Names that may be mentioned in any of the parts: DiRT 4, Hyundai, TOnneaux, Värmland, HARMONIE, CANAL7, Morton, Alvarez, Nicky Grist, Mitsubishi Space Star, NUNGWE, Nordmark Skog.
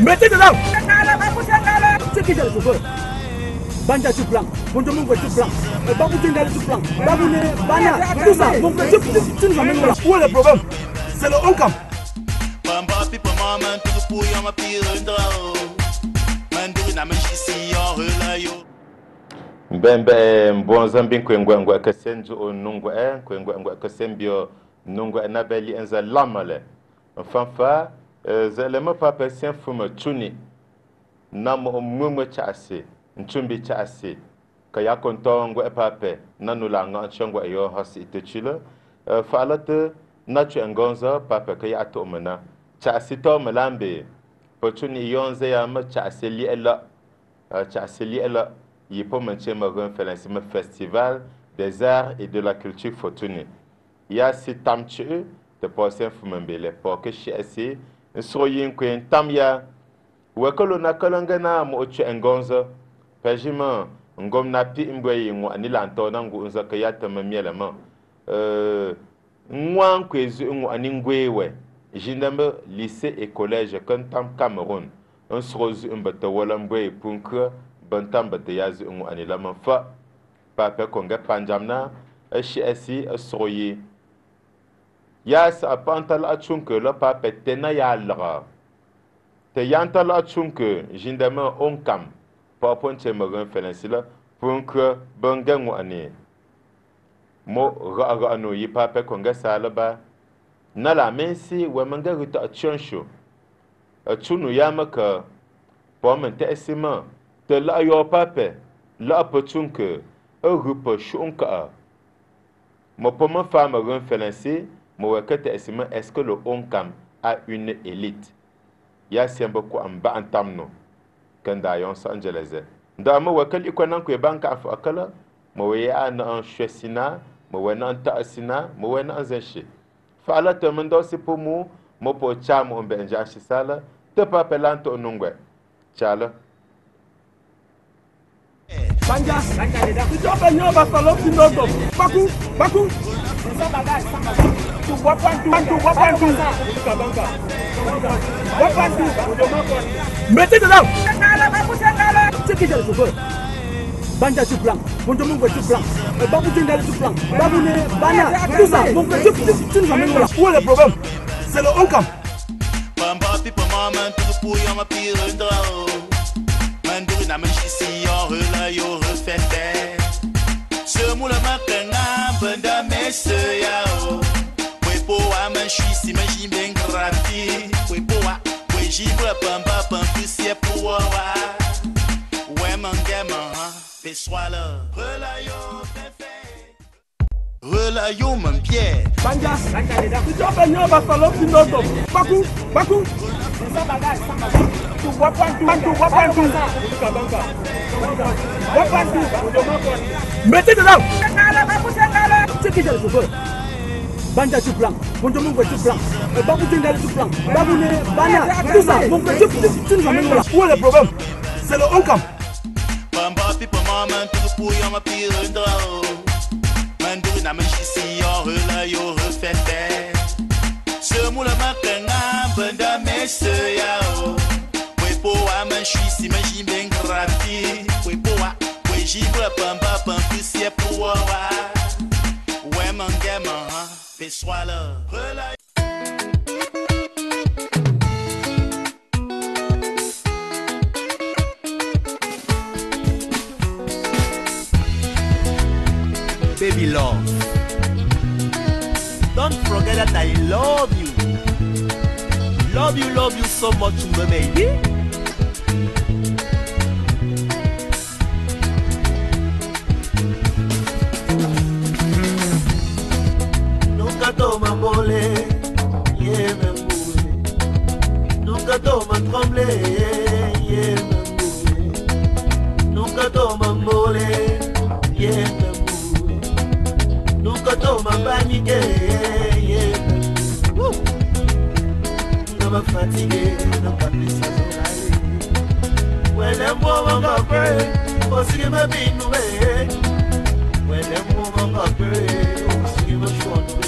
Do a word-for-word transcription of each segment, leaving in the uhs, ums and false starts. Mettez dedans. C'est qui le chauffeur? Banja tout blanc, bon tout blanc, Babou tout blanc, Babouné, Bana, tout ça, bon tu nous amènes là. Où est le problème? C'est le haut camp. Mbembe mbonzambi kwengwangwa kasenzo onungwa eh kwengwangwa kasembio nungwa nabeli enza lamale mfanfa zelema papa sen fuma tuni namo mumu chaase ntumbi chaase kaya kontongwa papa nanulanga nchongwa yo hasi itechila falate natu ngonza papa kaya atomana chaase to malambe potuni yonze ya ma chaase li ela chaase li ela. Il peut maintenir le festival des arts et de la culture fortunée. Il y a ces temps de passer un film belé pour que chez eux, ils soient inconnus. Tamia, ou que l'on a colangana moche engonza, pejima, engom napi imboye ou anilantonan ou nzakayat mamielama. Moi en kwezi ou aningwewe. J'ai nommé lycée et collège comme tam Cameroun. On se rose un bateau walambwe pour que Bantam Batayazi ou Anilaman Fa, Papa Konga Panjamna, H S I Sroye. Yas a pantal a chunke, le papa tenayalra. Te yantal a chunke, jindama onkam, Papon Chemerin Fenensila, Punke Bangan ou Ane. Mo Raga Anoui, Papa Konga Salaba. Nala Mensi, Wemanga Ruta Chuncho. A chunu Yamaka, Pomme Tessima. La yo pape, la potunke, un groupe chunka. Mon pomme femme renfélencé, mon requête est-ce que le Honkam a une élite? Y'a si un beaucoup en bas en tamno. Kandayon s'angelese. Dans mon requête, il connaît que banca fakala, mon reyan en chessina, mon renan taasina, mon renan zenche. Fala te mendo si pour mou, mon pocham en benja chisala, te papelant au nungwe. Chala. Banja, tu dois venir au Barcelone, tu dois venir. Bakou, Bakou. Tu vois pas tout, tu vois pas tout. Vois pas tout. Mettez dedans. C'est qui le chauffeur? Banja tout blanc, bon tout blanc, Babou tout blanc, Babouné, Bana, tout ça. Bon tu nous amènes là. Où est le problème? C'est le Honkam. La si on relaye au refait. Ce moule matin n'a mes soeurs. Oui, pour moi, je suis si magie bien grave. Oui, pour moi, oui, j'y vois pas un peu si pour moi. Ouais, mon gamin, fais sois là. Relaye au refait. Relaye au mon pied. Banja, tu dois venir au Barcelone, tu dois venir. Bakou, Bakou. Tu vois pas tout, tu vois pas tout. Mettez dedans. C'est qui le chauffeur? Banja tout blanc, bon tout blanc, Babou tout blanc, Babouné, Bana, tout ça. Bon tu nous amènes là. Où est le problème? C'est le Honkam. Ce moule matin n'a mes soeurs. Pour moi, je suis si magique bien grave. Oui, pour moi, oui, j'y vois pas un peu si pour moi. Ouais, mon gamin, fais sois là. Baby love, don't forget that I love you. Love you, love you so much, my baby. Nunca toma mole, yeah, me mule. Nunca toma tremble, yeah, me mule. Nunca toma mole, yeah, me mule. Nunca toma panique, yeah, me mule. Nunca me fatigué, nunca pisa sola. Huele momo café, consigue me pinube. Huele momo café, consigue me chonbe.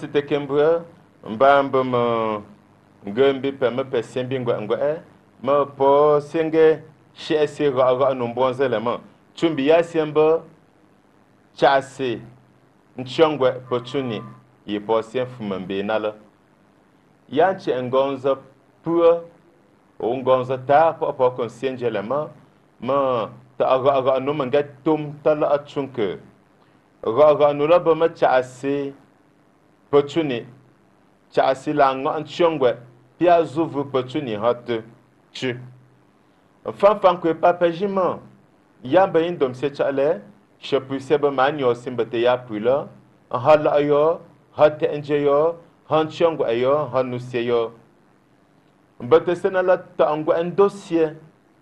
C'était Kembre, Mbamba, Gumbi, Pempe, Simbi, Ngwe, Ma Po, Singe, Chessé, Raga, Nombons éléments. Chumbia, Simba, Chassé, Nchongwe, Pochuni, Yeposien, Fumambinala. Yanchi, Ngonza, Pur, Ngonza, Tap, Opo, Conscience éléments, Ma, Taraga, Nomangat, Tum, Tala, Chunke, Raga, Nulabama, Chassé, Potuni, Chassi Lang, en Chongwe, Piazou, vous potuni, hot, tu. Fan fanque, papa Jiman, Yambain dom se chale, Chapuseba manio simbatea pula, en hal ayo, hot enjayo, han chongwe ayo, han nous seyo. Mbote sena la taangwa endosie,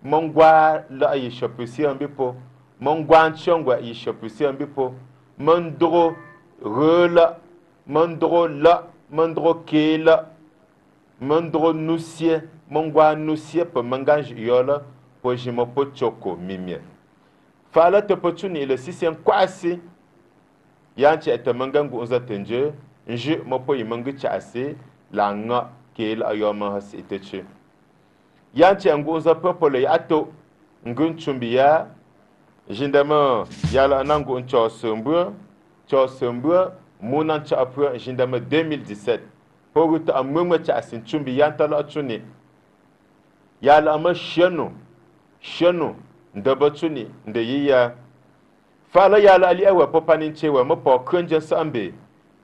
mongwa la yishopusi ambipo, mongwa nchongwa yishopusi ambipo, mondro re la, mondro la, mondro ke la, mondro nusie, mongwa nusie po manganj yola, po jimopo choko mimye. Fala te pochuni ile sisi nkwasi, yanchi ete mangangu unza tenje, nji mopo yimangu chasi, la nga, qu'il a eu un manhas et têtu. Yanti angouza popole ato ngun chumbia, jindama yala nangu chosumbu, chosumbu, mounancha apre jindama deux mille dix-sept. Pogut a moumacha asin chumbi yantala chuni. Yala ama chenu, chenu, ndabachuni, ndeyiya. Fala yala aliawa popaninchewa mopo kunja sambi.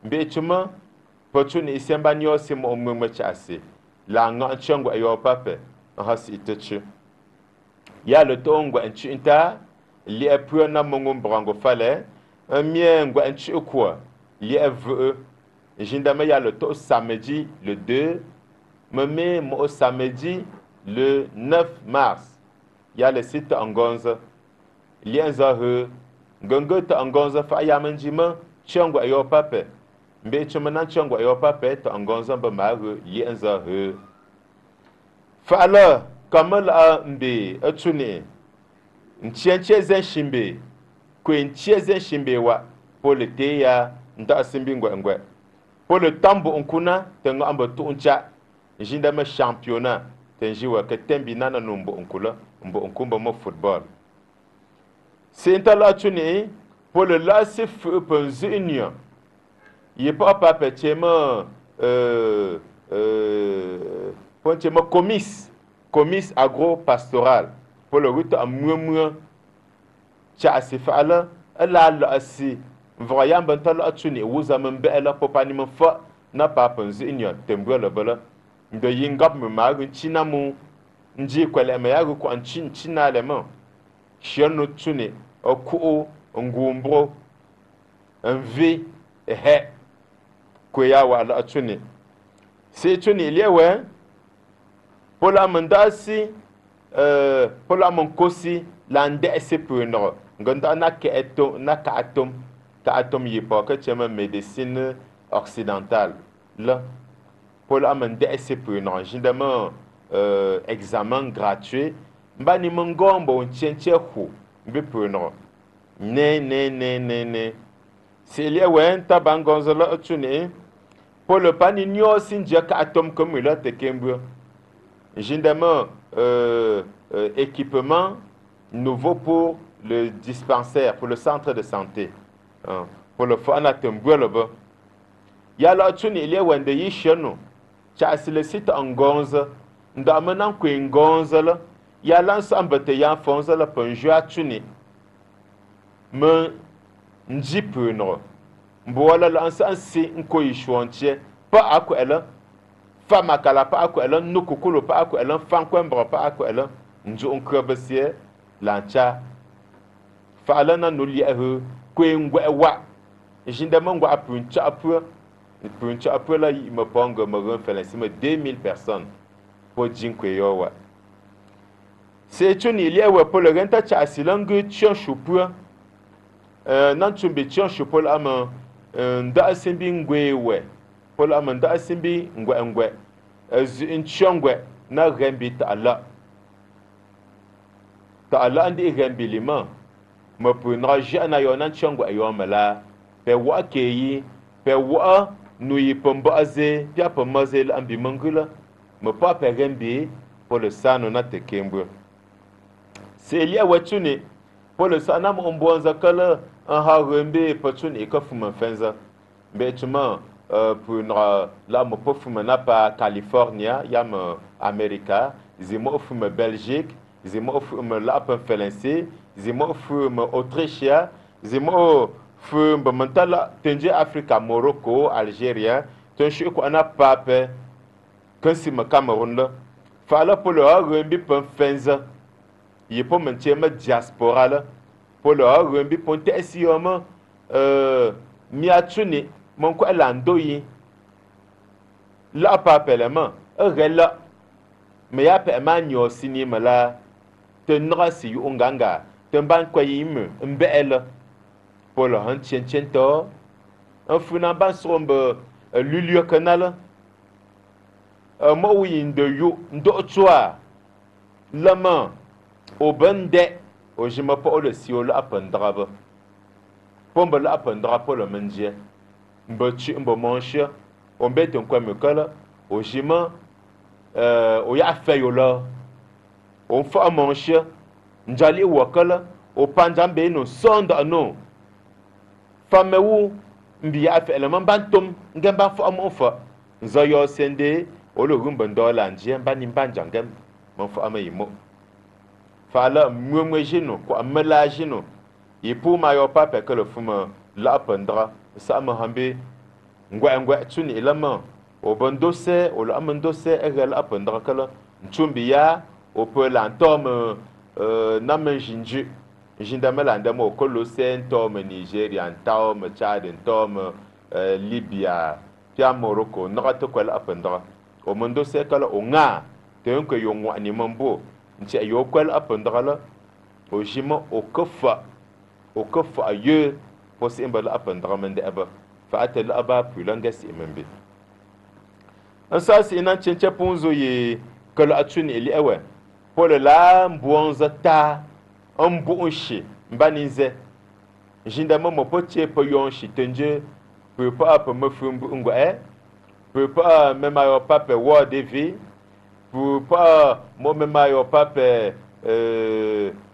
Mbechuma. Pochuni isemba nyosi mo mwemwe chasi. La nga nchongwa ayo pape. Nhasi itechu. Ya loto ngwa nchu inta. Li epuyo na mungu mbrango fale. Mye ngwa nchu ukwa. Li evre. Jindame ya loto samedi le deux. Meme mo samedi le neuf mars. Ya le sita angonza. Li enza he. Ngongo ta angonza fa ya manjima. Chongwa ayo pape. Mbe chumana chongwa yopa peta angonza mba maru li enza hu. Fa ala kamal a mbe atune. Nchienche zen shimbe. Kwe nchie zen shimbe wa. Pole te ya nda asimbi ngwe ngwe. Pole tambo unkuna tengo ambo tu uncha. Jindame championa. Tenjiwa ketembi nana no mbo unkula. Mbo unkumba mo football. Se intala atune. Pole la se fu penzi union. Il pas papa tchema euh euh tchema commis commis agro pastoral pour le route à mouemou tcha se fala la la asi voyant bantal atuni wuza mbe la popanima fa na papa nzinyo tembo le bala de yingap me magu chinamu nji kwele me yagu ko anchin chinalema cheno tuni oku ngumbro envi ehe Kweya wa ala atuni. Se tuni iliewe. Pola mandasi. Pola monkosi. Lande se pweno. Nganda na ke etom. Na ka atom. Ka atom yipo. Ke chema medicine occidentale. La. Pola mandasi pweno. Jindama. Examen gratuit. Mba ni mongombo. Unchenche hu. Mbi pweno. Ne ne ne ne ne. Se iliewe. Tabangonzo la atuni. Pour le pan, il n'y a aussi un atome comme il a été Kembo. Généralement, équipement nouveau pour le dispensaire, pour le centre de santé. Hein, pour le fan atome, il y a là, il y a un des chenots. C'est le site en gonze. Nous avons un gonze. Il y a l'ensemble de la fonds pour un jeu à tuner. Mais, je peux nous. Voilà l'ensemble nko yishwantie pa akwela fama kala pa akwela nukukulo pa akwela fankwembra pa akwela nju onkrabesie lancha fa alana nuliehu kwengwe wa jindama ngwa apuncha apu apuncha apu la imabongo maron felansima deux mille personnes po jinkwe yowa se tuni liewe po le renta cha silangu tyon chupu euh nantumbe tyon chupu la ma nda asimbi ngwewe polo amanda asimbi ngwe ngwe az inchongwe na rembi taala taala ndi rembi lima mapuna jana yona chongwe ayomala pe wakeyi pe wa nuyi pombaze pya pomaze lambi mangula mpa pe rembi polo sano na tekembu selia watune polo sana mbonza kala un harumbe patun et kofuma fenza. Bêtement, pour la mopofuma n'a pas California, yam America, zimofuma Belgique, zimofuma Lapenfelensé, zimofuma Autrichia, zimofuma Mentala, Tenje Africa, Morocco, Algérie, Tenchuk, on a pape, Kansima Cameroun, Fala pour le harumbe penfenza, Yepo Mentema diaspora. Pour le rembi ponte si homme miatune mon quoi l'andoyi la pape la main rela me ya pe manyo sinima la te nrasi yu onganga te mban kwa yime mbe el polo han tchen tchen to un funamban sombe lulio kanal mo wi ndo yu ndo tsoa lama au bende au jima po le siolo apandraba pombe la apandra po le menje mbo chi mbo manche on bête en quoi me colle au jima au ya fayola on fa manche njali wakala au panjambe no sonda no famewu mbiya afa eleman bantum ngamba fa mon fa nzayo sende ologun bandola nje mbani mbanjangam mon fa amayimo fala mwemwejino kwa melajino et pour ma yopa parce que le fumeur l'apprendra ça me rambe ngwa ngwa tuni elama au bandose au l'amendose et l'apprendra que la ntumbiya au peu l'antome namen jinju jindame l'andamo au colosse tom Nigeria tom Tchad tom Libya pia Morocco n'aura-t-il que l'apprendra au mandose que la onga t'es que yongo animambo n't'es yoko l'apprendra la au jima au kofa au coffre ailleurs pour se imbaler à prendre amende à bas faire tel à bas puis l'engagé même en ça c'est un chien pour nous y que la tune il est ouais pour le lame bon zata un bon chien banise généralement mon potier pour yon chien tendu peut pas pour me faire un gars peut pas même à leur pape war devi peut pas moi même à leur pape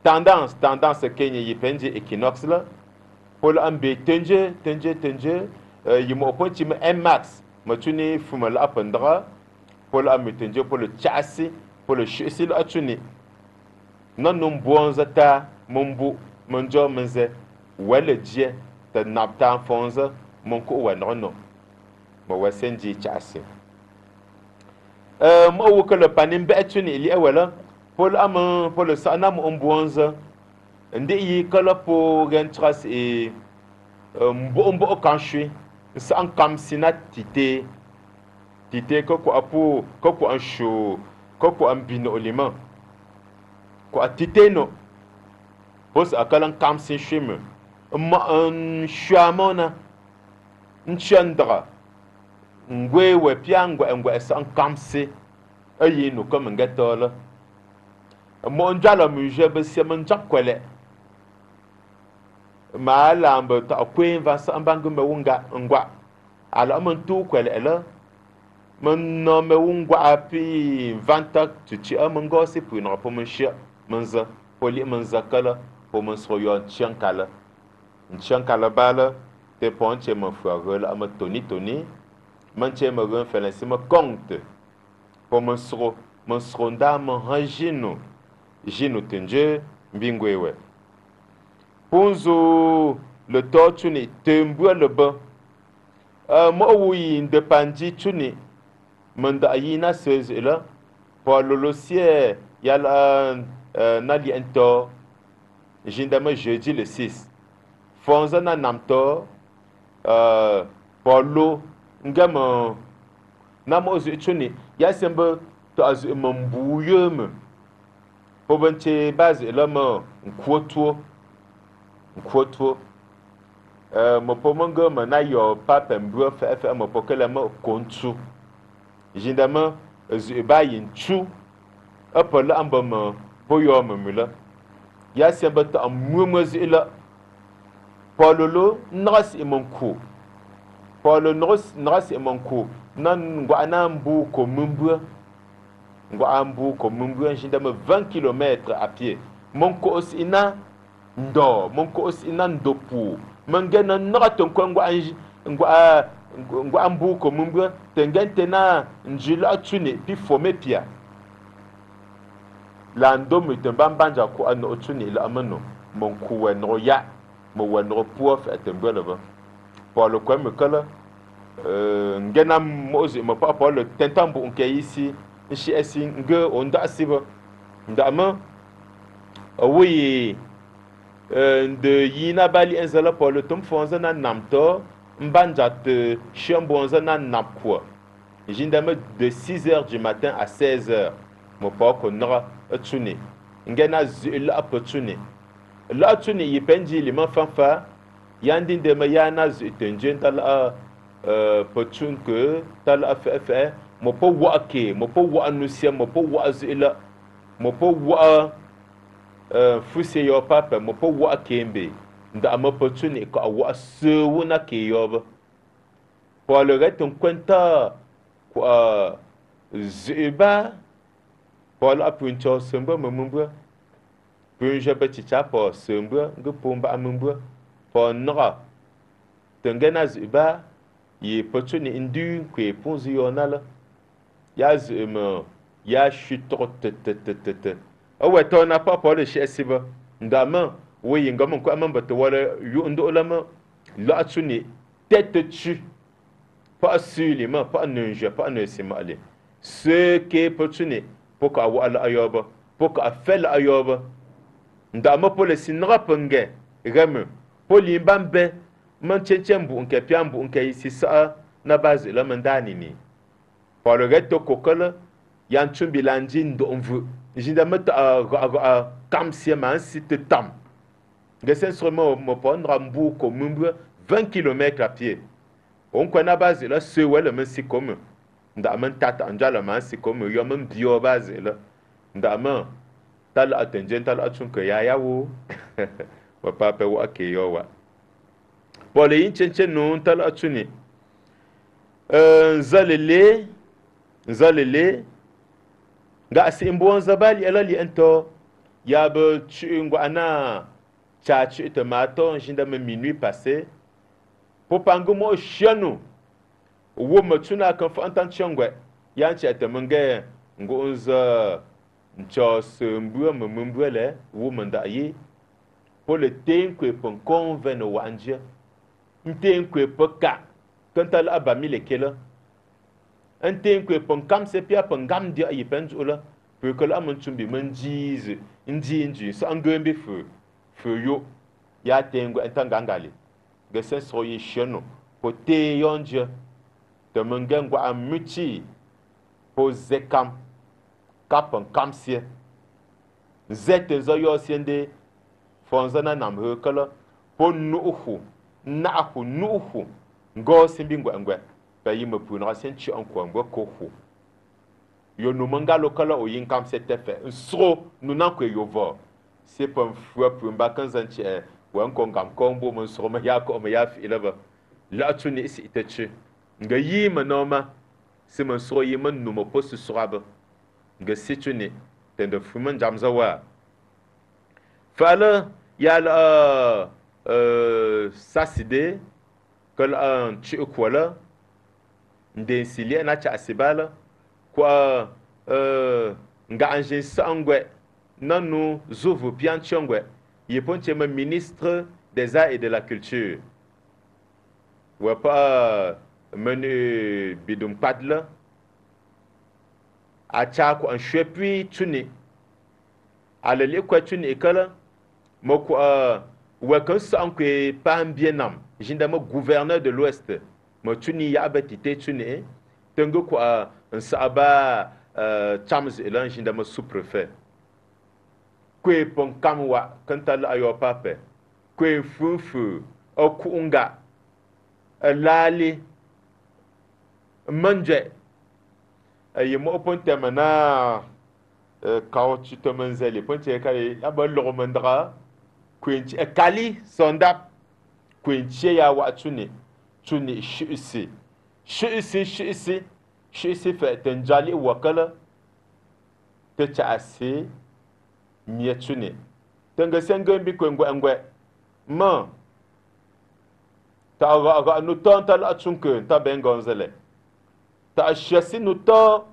tendance tendance Kenya y penje Equinox là pour l'ambi tenje tenje tenje y mo ponti M max ma tuni fuma la pendra pour l'ambi tenje pour le chassi pour le chassi la tuni non non bon zata mumbu monjo menze wala je ta napta fonza mon ko wanono ma wasenji chassi euh mo wukala panim be tuni li awala pour l'âme, pour le sanam en bronze, des colons pour une trace et un bon bon canchoué, sans comme sinatité, tité coco à peau, coco en chaud, coco en binoliment. Quoi tité non? Pose à colon comme sin chime, un chamona, un chandra, un gué ou piango, un gué sans comme si, ayez nous comme un gâteau là. Mon dialogue, je me suis mon job collé. Ma lambe, ta queen va s'embangumer unga unga. Alors, mon tout collé là. Mon nom me unga a pu vingt ans, tu t'y as mon gosse pour une rapport mon chien, mon za, pour les mon zakala, pour mon soyon chiankala. Une chiankala balle, tes ponches mon frère, à mon toni toni. Mon chien me renferme, c'est mon compte. Pour mon sro, mon sronda, mon rangino. Jino tenje mbingwewe. Ponzo le to tuni tembwe le ban. Mo wuyi ndepanji tuni manda ayina seze la pa lolosier yala nali ento jindama jeudi le six. Fonza na namto euh pa lo ngama namozu tuni yasembe to azu mbuyeme. Pour bâtir base l'homme quoto quoto mon pomango mon aïe pape un bref fm mon poker la main contre généralement je baille une chou hop là en bas pour y avoir mula y'a c'est un bâton en moumoise et là pololo nras et mon cou polo nras nras et mon cou non guanambu comme Ngoambu komumbu njindama vingt kilomètres à pied. Monko osina ndo, monko osina ndopu. Mangena nraton kwa ngoambu komumbu tengentena njila tune pi fome pia. La ndo mtembambanja ko an otune la amano. Monko wenroya, mo wenro pouf etembeleva. Pour le quoi me kala euh ngena mozi mo pa pour le tentambu onke ici. Ici est une gueule on doit suivre d'amant oui de yina bali enzala pour le tom fonza na namto mbanjate chiambonza na napkwa jindame de six heures du matin à seize heures moboko nra tsuni ngena zila opportunity la tsuni yipenji lima fanfa yandi de mayana zitenje tal a opportunity que tal a ff mopo wake mopo wa anusia mopo wa zila mopo wa fuse yo papa mopo wa kembe nda ma opportunity ko wa sewuna ke yob pour le reste on compta quoi ziba pour la puncho semba mumba punja beticha pour semba ngpomba mumba pour nora tengena ziba ye potune indu que ponzional ya zema ya chutro tete awe to na pas pour le chesiba ndama we ngam ko amamba to wala yu ndo lama la tsuni tete tu pas seulement pas n'enje pas ne simale ce qui opportunité pour qu'à wala ayoba pour qu'à fel ayoba ndama pole sinra penge rem poli mbambe manchechembu nke piambu nke isisa na base la mandani ni pour le reto kokol yantumbi landine do onvu jindama a kam sema site tam gesen seulement mo pondra mbu ko mumbu vingt kilomètres à pied. On connaît la base là, c'est ouais le même si comme, d'amant tata anja le même si comme, y a même bio base là, d'amant tal attention tal attention que ya ya wo, wa papa wo akeyo wa. Pour les intentions non tal attuni, zalele zalele, ga si imbo zabali elle li ento, ya be tu ngwana, cha tu te matin, j'inda me minuit passé. Pour pangumo chiano, ou motuna confrontant changwe, yanchi et mange, ngoza, n'chos mbua mumbuele, ou mandaye, pour le tenque pon conven ou anje, n'tenque poka, tantal abami le kela, n'tenque pon cam sepia pon gam dia ypenzula, pour que la montumbi mendiz, indi indi, sanguembe feu, feu yo, ya tengue entangangali. Gesen soye cheno pote yonje te mengengwa amuti po zekam kapan kamsie zete zoyo sende fonzana namhe kala po nuhu nahu nuhu ngo simbingwa ngwa bayi mpunra senti anko ngwa kohu yo no mangalo kala oyin kamse tefe nsro nunankwe yovo c'est pas fwa pumba kanzanti Wankongam kombo monsoma yako omayaf ilaba la tuni isi itachi nga yima noma si monso yima numo posu suraba nga situni tende fuman jamzawa fala yala saside kala an chi ukwala ndensili anacha asibala kwa nga anje sangwe nanu zuvu pianchongwe Yéponchema ministre des Arts et de la Culture. Ou pas menu bidum padla. Achako en chepui tuni. Alele kwa tuni ekala. Moko wakan sanke pam bienam. Jindamo gouverneur de l'Ouest. Mo tuni yabetite tuni. Tengo kwa un saaba Chams elan jindamo sous-préfet. Kwe ponkamwa kantala ayo pape kwe fufu okunga lali manje yemo oponte mana kaotu tomanzeli ponte kali abalo romandra kwinchi kali sondap kwinchi ya watuni tuni shisi shisi shisi shisi fe tenjali wakala techa asi Mietune. Tenga sengembi kwengo engwe. Man. Ta aga nutan tal atsunke. Ta bengonzele. Ta achasi nutan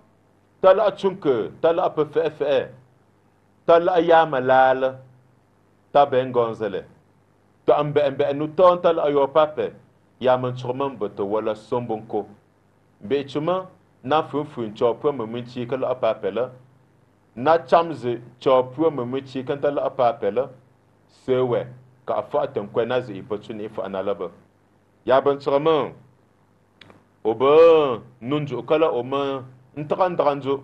tal atsunke. Tal apfefe. Tal ayamalal. Ta bengonzele. Ta ambe embe nutan tal ayopape. Yaman churman bote wala sombonko. Be chuman. Na funfun chopwe meminti kala apape la. Na chamze chopwe mmechi kantala apapela sewe ka fa tankwana ze opportunity fa analaba ya ban tsraman oba nunjo kala oma ntrandanjo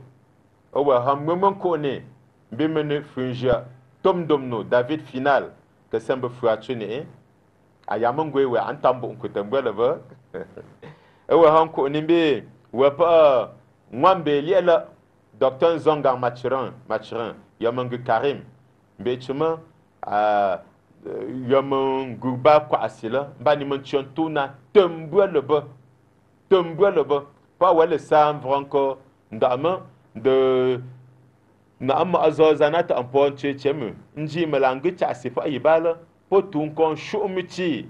Owa hamwemon kone bimene funja tom domno David final ke sembe fratune ayamongwe we antambo nkutembeleva owa hanko nimbe wepa mwambe liela docteur Zongar Mathurin Mathurin yamangu Karim mbechuma a yamangu ba kwa asila bani mantion tuna tembeleva tembeleva pa wale sam franco ndama de naama azozanata amponche chemu nji malangu chasifa ibala potun kon shumuti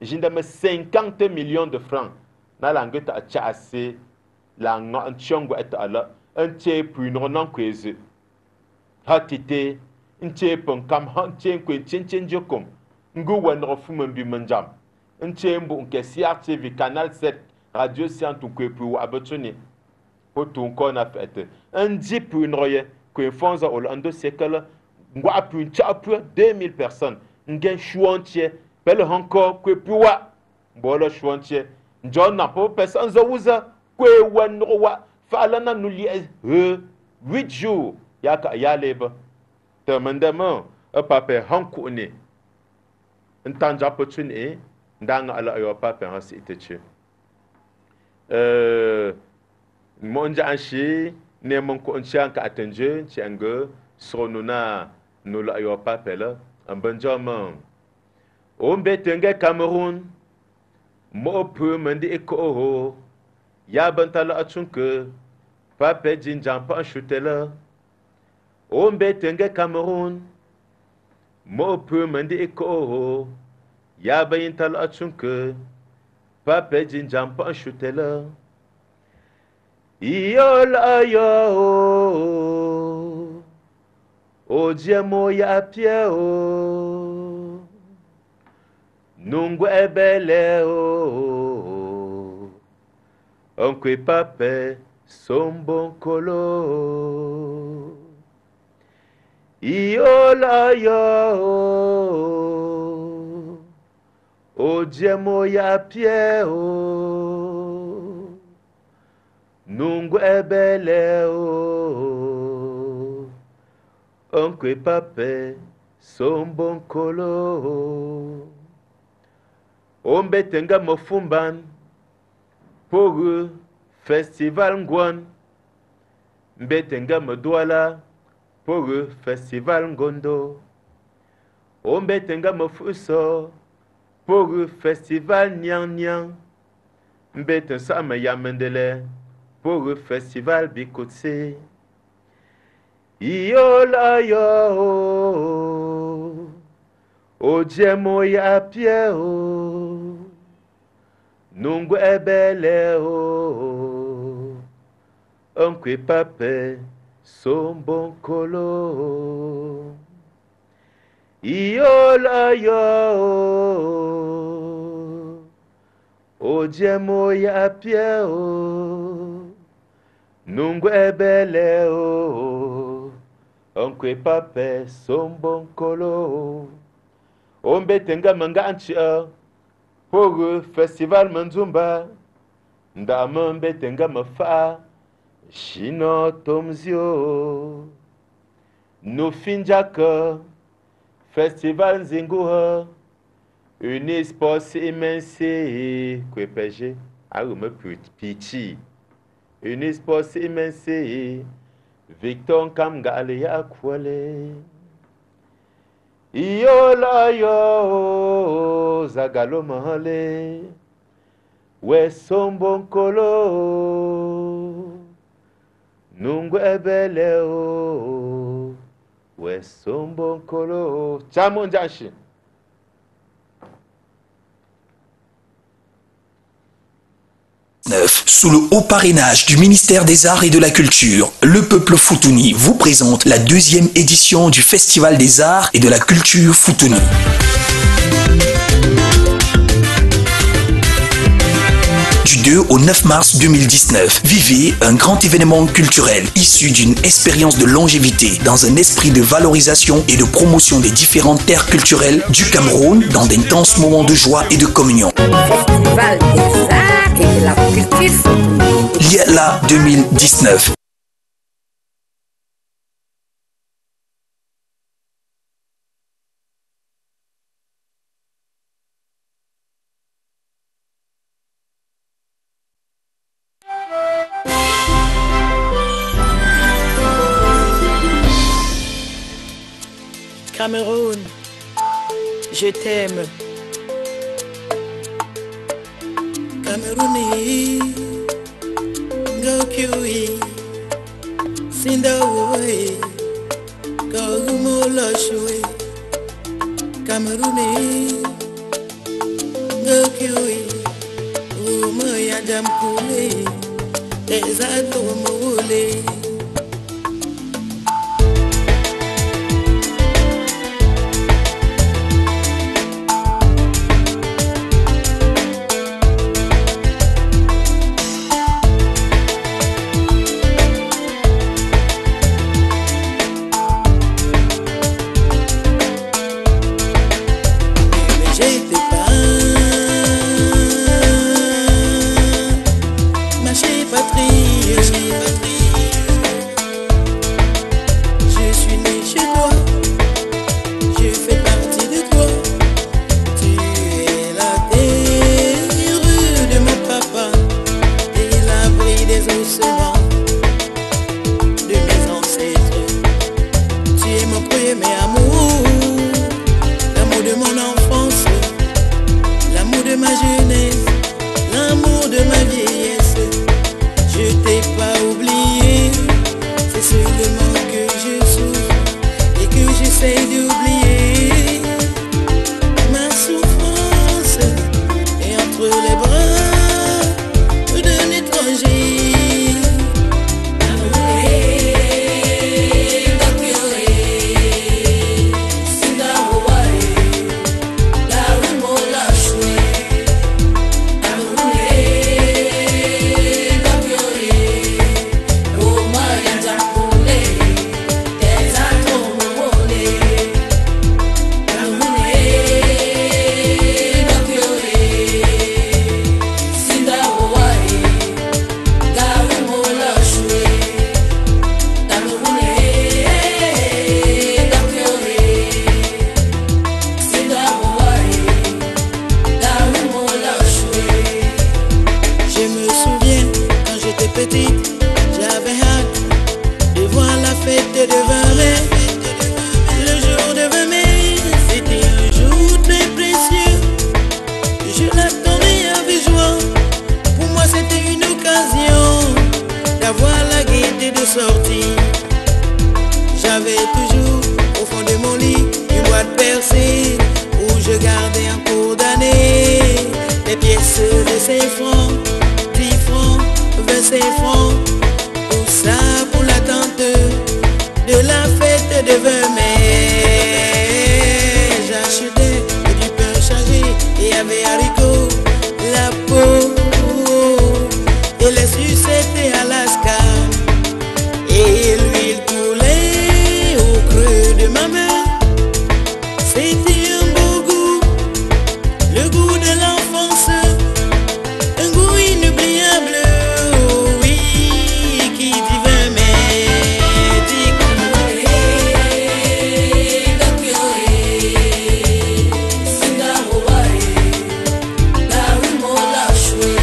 jindama cinquante millions de francs na langu ta chasi la nchongo etala nche puno non kweze hatite nche ponkam hanche kwenchenchen jokom nguwa nrofuma bi manjam nche mbu nkesi active canal sept radio siantu kwepu abotuni potun kon afete ndi punoye Kwenfonza Hollande Sekala, ngwa pun chapu deux mille personnes, ngen chouantier, bel encore que puwa, bolo chouantier, John n'a pas personne zouza, que wanroa, falana nous liez, huit jours, yaka yaleba. Demandement, un pape hankoune, un temps d'opportunité, dans la Europa, parents et Euh, mon janchi, ne mon conscient qu'attendu, tiengue, sonona, nous l'aïo pas pelle, un benjamin. On bétengue Cameroun, mo peu mende ekoho, ya bantala atchunke, pape jinjan pan chutela. On bétengue Cameroun, mo peu mende ekoho, ya bantala atchunke, pape jinjan pan chutela. Iol ayo o diamo ya piao Nungwe bele o onkwe pape sombon kolo Iol ayo o diamo ya piao Nungwe bele o onkwe pape sombon kolo Ombe tenga mofumban Pogu festival ngwan Mbe tenga modwala Pogu festival ngondo Ombe tenga mofuso Pogu festival nyang nyang Mbe tensa me yamendele Pour le festival Bikotse, Iola yo, O Djemo ya Piero, Nungwe bele o, Onkwe pape, Sombon kolo, Iola yo, O Djemo ya Piero. Nungwe bele o, onkwe pape sombon kolo. Ombe tenga manga anchia, pogu festival manzumba. Ndama mbe tenga mafa, shino tomzio. Nufinjaka, festival nzinguha. Unispos immense, kwepeje, arume piti. Une sports immense, Victor Kamgale Akwale. Iola yo, Zagalo Mahale, Wesombon Kolo, Nungwe bele o, Wesombon Kolo, Chamonjashi. Sous le haut parrainage du ministère des Arts et de la Culture, le peuple Futuni vous présente la deuxième édition du Festival des Arts et de la Culture Futuni. Du deux au neuf mars deux mille dix-neuf, vivez un grand événement culturel issu d'une expérience de longévité dans un esprit de valorisation et de promotion des différentes terres culturelles du Cameroun dans d'intenses moments de joie et de communion. Festival des Arts et de la Culture Futuni. Liala deux mille dix-neuf. Cameroun, je t'aime. Camerouni, Ngokui, Sindawoe, Kogumoloshoe. Camerouni, Ngokui, Umoyadamkoule, les adomoulés. J'avais toujours au fond de mon lit une boîte percée où je gardais en cours d'année des pièces de cinq francs, dix francs, vingt-cinq francs. Tout ça pour l'attente de la fête de vingt mai. J'achetais du pain chargé et avait haricots, la peau et les sucettes et Alaska. Et l'huile coulait au creux de ma main. C'était un beau goût, le goût de l'enfance, un goût inoubliable, oh oui, qui dit vingt mai, dit Cameroun, Ngokwe, Sindawoe, Larumolashwe.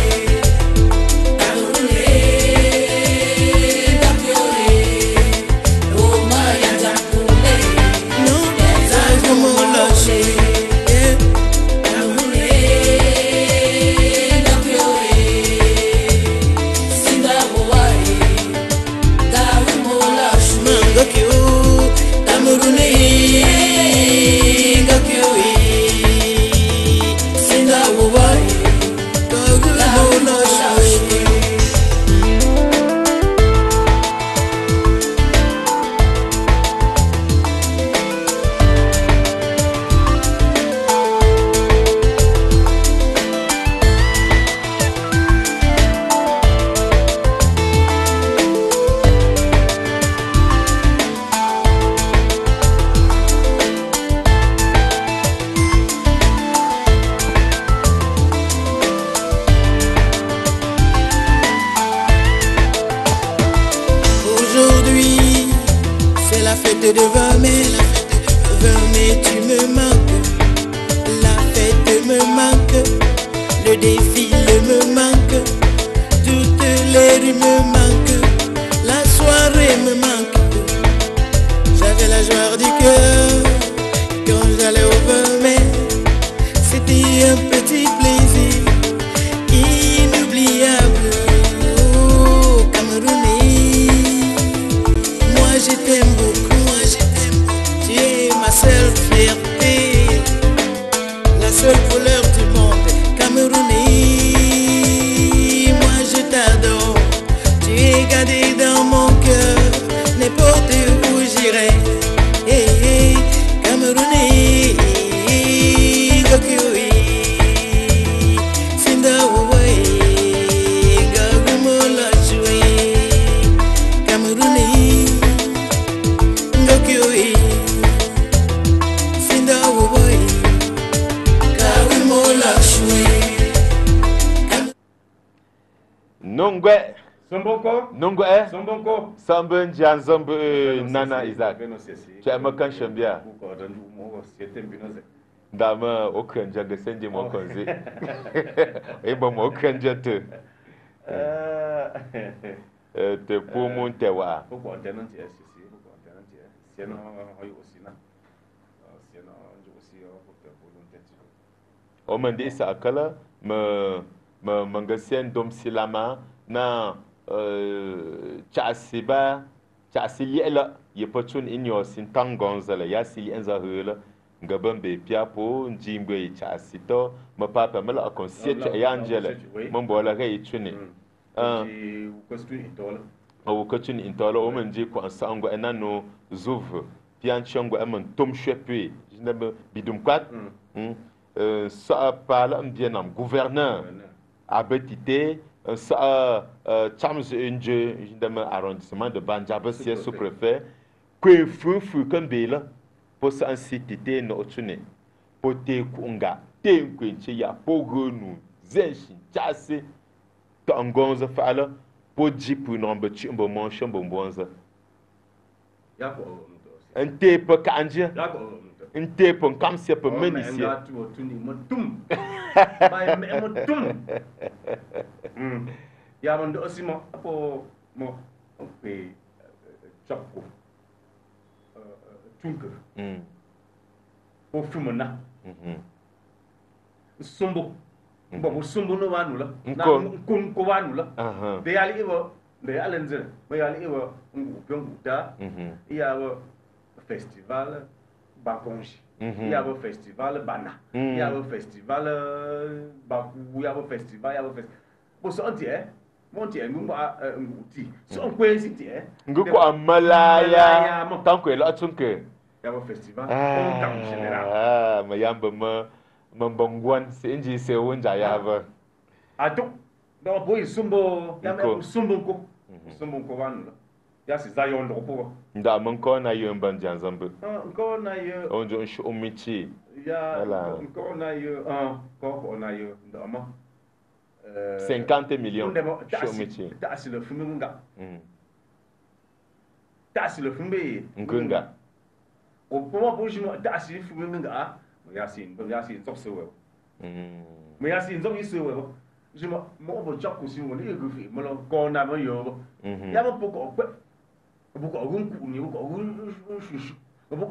De vingt mai, vingt mai tu me manques, la fête me manque, le défilé me manque, toutes les rues me manquent, la soirée me manque. J'avais la joie du cœur, Nungwe. Sombonko. Nungwe. Sombonko. Samba Ndia Nzamba Nana Isaac. Tu es moquant chambia. Dama Okranja de Sendi Mokonzi. Et bon Okranja te. Te pour mon terroir. Pourquoi t'es non t'es ici? Pourquoi t'es non t'es? Sinon, on y aussi là. Sinon, je aussi on peut te pour l'on t'es. On m'a dit ça à quelle me me mangasien dom silama na chasiba chasili ela yepotun inyo sintangonzala yasili enzahula. Ngabambe piapo njimbe chasito mapapa mala akonsiete ayangela mambola ga itune ah ukostun intola awukotun intola omenji ko ansango enano zuv pianchango amon tomchepe jinabe bidum kwat euh sa pala mbienam gouverneur abetité sa chams nje jinabe arrondissement de Banjaba c'est sous-préfet que fou fou kambela posa ansitite no otune pote kunga tenkwenche ya pogonu zenshi chase tongonza fala pojipu nombe chimbo monsho bombonza yako ente po kanje yako ente po kamse po menisi motum ba motum ya mondo osimo po mo pe chapko au fumona, sombo, bon, sombo no vanula, kun kovanula, they are ever, they are lenses, they are ever, Bunguta, il y a un festival Bakonji, il y a un festival Bana, il y a un festival Bakou, il y a un festival, il y a un festival. Pour sortir, monter, nous va un outil, son coésit, Nguko a malaya, mon tanque, l'autre. Il y a un festival. Ah, mais il y a un peu de c'est un c'est un peu ah, donc, donc, il y a un peu de temps. Il y a un peu de il y a un peu de temps. Il y a un peu de temps. Il au moment où je me suis dit, je suis dit, je suis dit, je suis dit, je suis dit, je suis dit, je suis dit, je suis dit,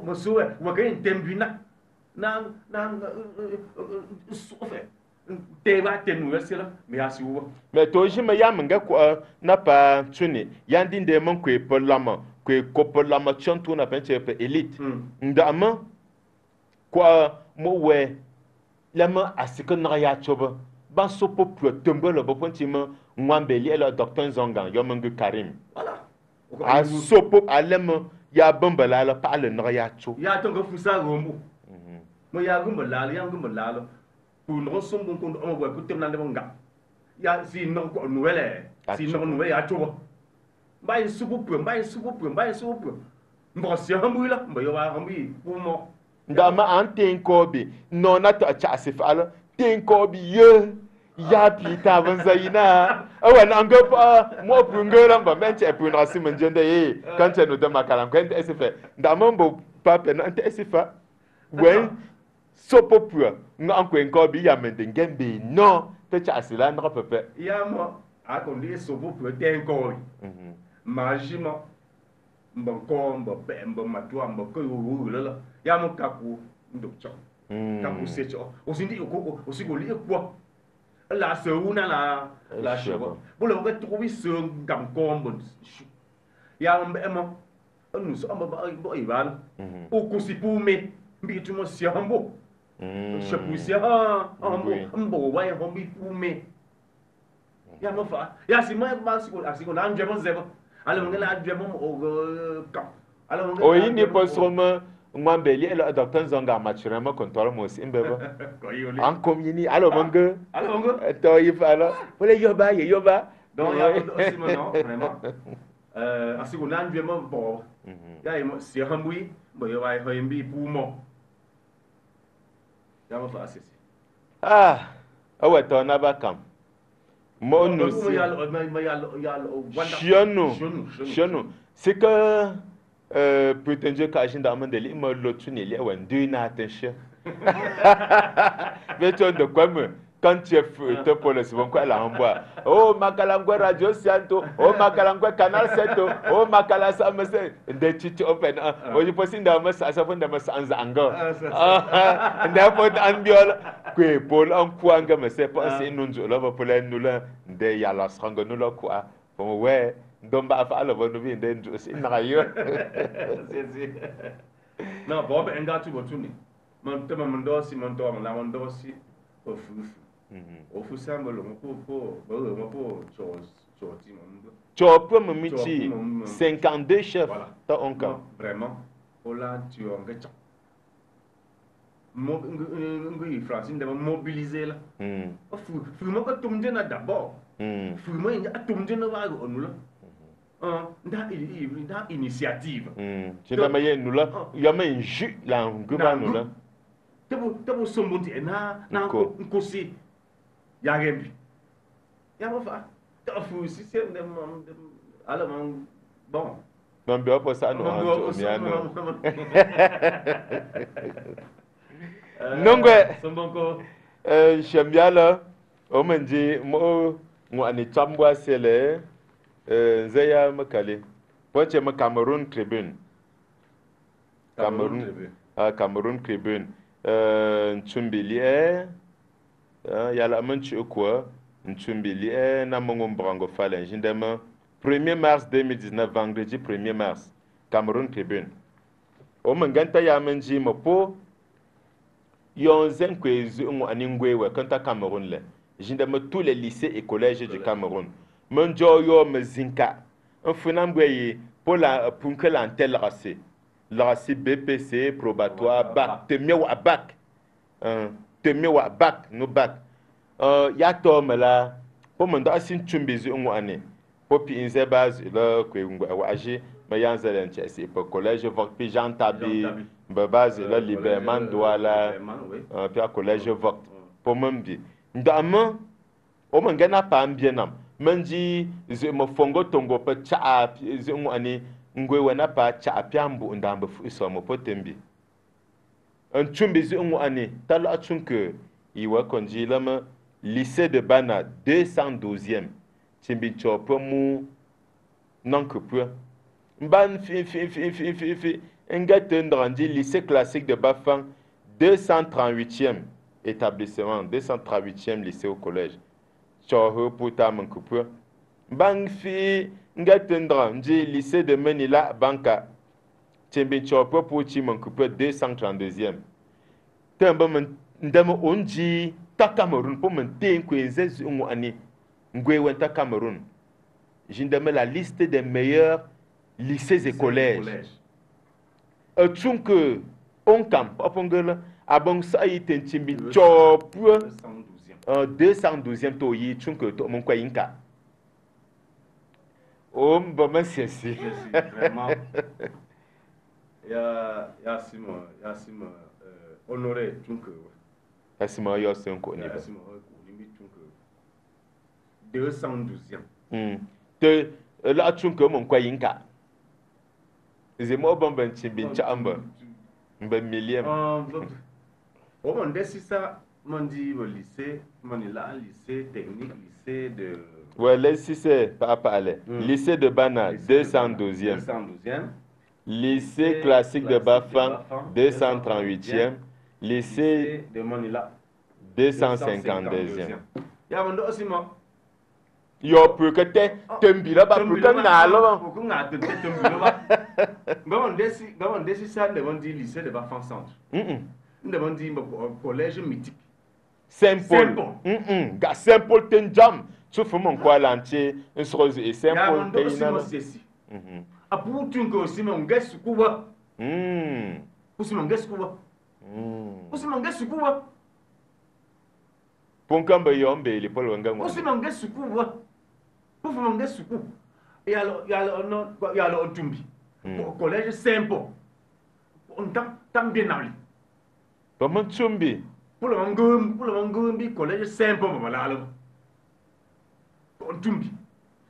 je suis dit, je que couple la machine tourne à peine élite. Ndama quoi moi la main à ce que n'aya choba ban so populaire tombe le bon timon ngambeli et le docteur Zongan Yomangu Karim. Voilà. À so pop à l'aime ya bambala la parle n'aya choba. Ya tongo fusa rombo. Moi ya rombo la ya rombo la pour nous sommes donc on voit pour terminer le gars. Ya si non nouvelle si non nouvelle à choba. Baye subupu baye subupu baye subupu mbosi hambula mbayo ba hambi umo ndama antenkobi nona to chasifala tenkobi ye ya pita vanzaina awana angopa mo pungela mba menche puna simenjende ye kanche no dama kala kwende esifa ndama mbo pape na ante esifa wen so popua ngankwenkobi ya mendengembe no to chasila ndra pepe ya mo akondi subupu tenkobi Majima, Mbonkom, Mbembo, Matua, Mboko, Lala, Yamokaku, Doctor. Capu Secho, Osindi, Osigoli, quoi? La Seruna, la la Cheva. Vous le retrouvez sur Gamcom, Yam Emma, nous sommes à Ivan, au Kosipume, Bitu Monsieur Hambo. Je poussais un Hambo, Wai Hombi Pume. Yamofa, Yasimai Maxwell, Asigol, and German Zeva. Alors on a déjà mon camp. Alors on a. Oui, mais pas seulement mon bélier et le docteur Zonga naturellement contrôle moi aussi, bébé. En communie, alors mon gars. Alors mon gars. Toi il fait alors. Voilà yoba, yoba. Donc il y a aussi maintenant vraiment. Euh, ainsi qu'on a déjà mon bon. Il y a c'est un bruit, mais il y a un bruit pour moi. Il y a mon frère c'est. Ah, ah ouais, toi on a pas camp. Mono. C'est que prétendu qu'Agendam de l'immo l'autunil ou un deux n'attaché. Mais tu as de quoi me. Quand tu es foutu pour le second, quoi, là, on voit. Oh, Makalangwe Radio Santo, oh, Makalangwe Canal sept, oh, Makalasame, des titres open. Oh, je pense que c'est un peu de sans angle. Ah, d'abord, un biol, que pour l'enquang, mais c'est pas si nous, l'homme pour les nous, de Yala Srango, nous, quoi. Bon, ouais, donc, bah, à la bonne vie, d'un jour, c'est une rayon. Non, Bob, un gars, tu vas tourner. Mon thème, mon dossier, mon thème, mon dossier, au fou. Au fond, ça me le tu as pris mon métier, cinquante-deux chefs, t'as encore. Vraiment, là, tu as engagé. Francine devait mobiliser là. Fou, fou, moi quand tombe dans d'abord, fou moi il a tombé dans la rue là. Ah, dans il, dans initiative. C'est la manière nous là, il y a même un jus là, un grand nous là. T'as beau, t'as beau sombré, na, na, on cosse. Yagembi, yamofa, tafu si c'est un des membres, alors bon. Non bien pour ça non. Non quoi. J'aime bien là. On me dit moi moi en Étambua c'est le Zaya Makale. Pour chez moi Cameroun Tribune. Cameroun ah Cameroun Tribune. Tumbilier. Il y a la main de quoi Ntumbili, Namongo Brango Falen, Jindema, premier mars deux mille dix-neuf, vendredi premier mars, Cameroun Tribune. Au Manganta Yamenji Mopo, Yonzen Kwezu Aningwe, Kanta Cameroun, Jindema tous les lycées et collèges du Cameroun. Monjoyo Mezinka, un funambwe pour que l'antelle racée. La race B P C, probatoire, bac, temiou à bac. Temiou à bac, no bac. Yatom là, pour me dire si tu me dis une année, pour puis une base là que vous voyez, mais y a un zèle en chasse. Pour collège, vote puis Jean Tabi, base là librement doit là, puis à collège vote. Pour me dire, demain, on me gagne pas un bien homme. Me dit, je me fongo tongo pour chat, je une année, ngwe wana pa chat puis ambu on dambe fuso mo potembi. Un tu me dis une année, t'as là tu que il va conduire l'homme. Lycée de Bana, deux cent douzième. Timbicho, pour mou, non que pour. Ban, fi, fi, fi, fi, fi, fi. Ngatendrandi, lycée classique de Bafang, deux cent trente-huitième établissement, deux cent trente-huitième lycée au collège. Chohe, pour ta mon coupure. Ban, fi, ngatendrandi, lycée de Menila, Banka. Timbicho, pour ti mon coupure, deux cent trente-deuxième. Timbaman, ndemo onji. Cameroun pour me dire que les gens année ont Cameroun. J'ai donné la liste des meilleurs lycées et collèges. Et tout que on camp, on gueule, à bon ça y est un timbi chop deux cent douzième toyi, tout que tout mon quoi inca. Oh, bon merci. Vraiment. Ya ya Simon, ya Simon, honoré tout que. deux cent douzième. Te là tu que mon quoi yinka. C'est moi bon ben timbincha amba. Ben millième. Oh mon desi ça mon dit au lycée, mon là lycée technique, lycée de. Ouais lycée pas parler. Lycée de Bana deux cent douzième. deux cent douzième. Lycée classique de Bafang deux cent trente-huitième. Lycée de Manila deux cent cinquante-deuxième. Il y a aussi moi. Il y a peu que t'es tombila bas pour qu'on a là. Pour qu'on a tombé tombila bas. Bon décide, bon décide ça devant dit lycée de Bafang Centre. Hum hum. Devant dit collège mythique. Saint-Paul. Hum hum. Gars Saint-Paul tenjam. Tu fais mon quoi l'entier. Un rose et Saint-Paul tenjam. Hum hum. À pour tu que aussi mon gars sukuba. Hum. Pour mon gars sukuba. Aussi mangé sur quoi? Pour qu'on me yombe les poils wangan. Aussi mangé sur quoi? Pour mangé sur quoi? Et alors, et alors non, et alors on tombe. Au collège simple, on tam tam bien allé. Comment tombe? Pour le mangum, pour le mangum, collège simple, voilà alors. tumbi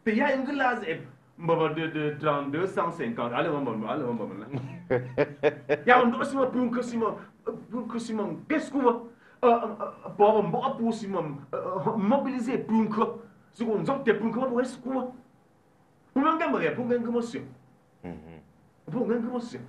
te yaay nglaze e mbaba de trente-deux cent cinquante ale mbaba ale mbaba la ya ndo sima punko sima punko sima peskuva baba mbo apu sima mobiliser punko siko nzokte punko bo eskuva unanga mbere punko ngomosyo mhm punko ngomosyo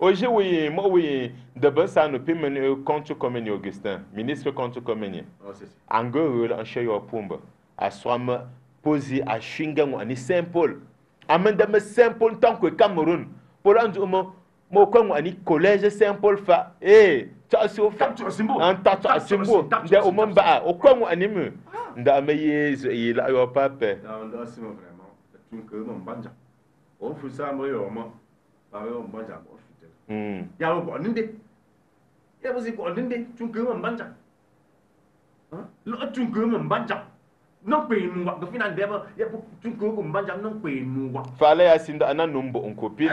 Hoje, oui, moi, oui, d'abord, ça nous permet contre Comeni Augustin, ministre contre Comeni. En gros, en chien, au Pumba, à Swam, posé à Shingang, à Saint-Paul. Amen, de Saint-Paul, tant que Cameroun, pour un moment, moi, quand on collège Saint-Paul, fa, eh, tu as su au fait, tu as su au fait, tu as su au fait, tu as su au fait, tu as su au on fait ça, mais on m'a pas eu un bandage. Il y a un bon idée. Il y a aussi un idée. Tu ne peux pas me tu ne peux pas non, pas une voix. Tu ne peux pas me non, pas une voix. Fallait assigner un nombre en copie.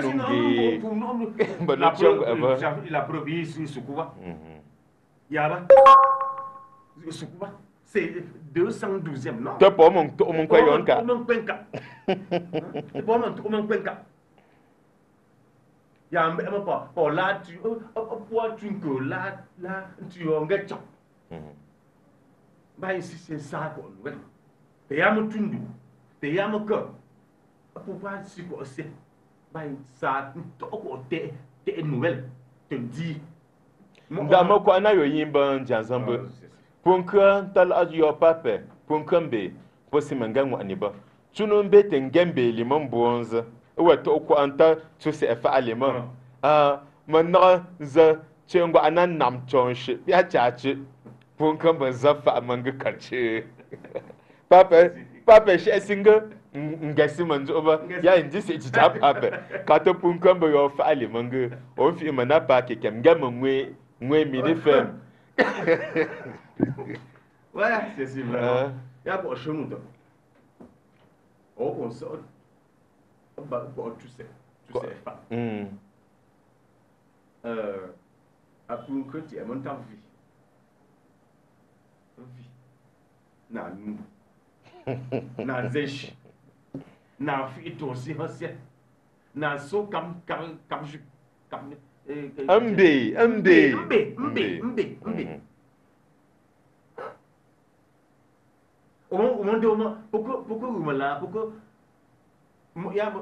La preuve est sur ce coup. Il y a ce coup. C'est deux cent douzième, non? C'est pas mon cuenca. C'est pas mon cuenca. Il y a un peu de là, tu là, là, tu as un gâteau. Mais si c'est ça, tu as un tundu, tu as un cœur. Pour voir si c'est ça, tu as une nouvelle. Tu dis. Dama quoi, na yo yimba njanzambe. Punkan tal adio pape, punkambe, posimangamu aniba. Tunumbe tengembe limon bonze. Oué toko anta, tu sais fa alima. Ah, maintenant, ze, tu en guana nam chonche, ya chachi. Punkambe zafa manga kache. Pape, pape, she single, ngasimanz over, ya indis et jap pape. Kato punkambe yo fa alimangu. On fi manapa kekem gamwe, mwe midi fem. Ouais, c'est si vrai. Il y a pas de chemin. Au console, tu sais, tu sais pas. Après une côte, il y a mon temps vie. Vie. Non, nous. Non, zèche. Non, fille, toi aussi, on sait. Non, so, comme, comme, comme, comme. Mbé, mbé. Mbé, mbé, mbé, mbé. Au moment où on pourquoi pourquoi vous me pourquoi il y a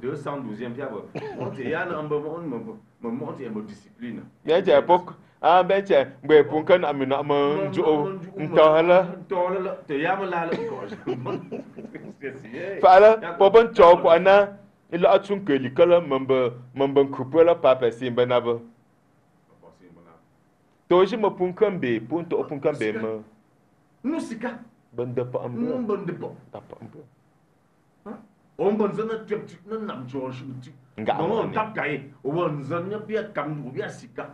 deux cent douzième il y a un moment de discipline bien tiens pourquoi ah ben tiens mais pourquoi on a mis un là là il a tout que l'école membre membre couple là pas passer benave Toji me punkambe, punto o punkambe me. Nusika. Bende pa ambo. Bende pa. Tapa ambo. Hah? On bende na tiap tiap na nam George tiap. Enggak. Nong tap kai. On bende na biar kamu biar sika.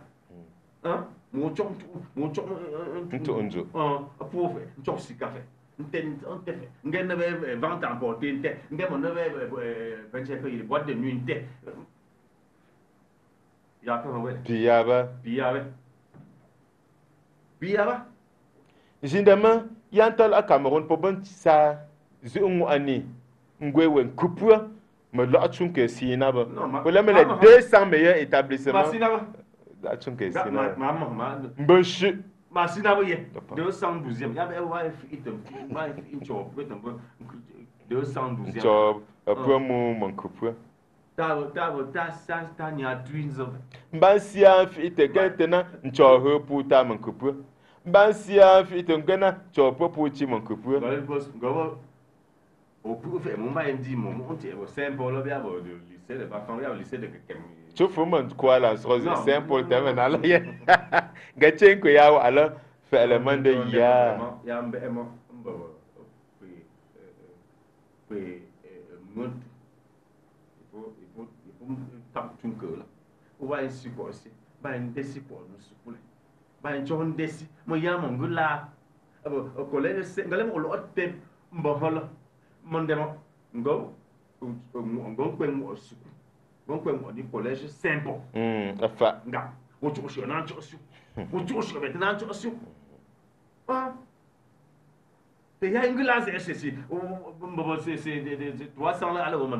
Hah? Mocong tu, mocong tu onjo. Ah, apo fe, mocong sika fe. Nten, nten fe. Enggak nabe vingt ans porte nten. Enggak mana nabe vingt-cinq ans boîte de nuit nten. Ya apa nabe? Biaba. Biaba. Biaba. Généralement, il y a un tel à Cameroun pour bon ça, je on a ni, Ngwe un couple, mais là tu que si il n'a pas. Pour les deux cents meilleurs établissements. Masin n'a pas. Là tu que si il n'a pas. Maman, maman. Monsieur. Masin n'a pas y est. deux cent douzième. Il y avait ouais, il te, il te job, il te deux cent douzième. Job. Après mon mon couple. Ta ta ta ça ta ni a twins of. Bansia fit gantena nchoho puta mon couple. Bansia fit gantena chopo puti mon couple. Gobo au prof mon mari me dit mon monte au Saint-Paul là au lycée de Bafang là au lycée de Kekem. Tu fous mon quoi là sur Saint-Paul terminal là. Gatchen ko yawo ala fait élément de ya. Ya mbe mo mbo. Oui. Oui mon tu là ou va ainsi passer va ainsi pour nous souple va ainsi on décide moi y a mon goût là au collège c'est galère mon lot de bon voilà mon démon go on go quoi moi souple collège Saint-Bon. Il y a une glace ici. C'est trois cents là à la moment.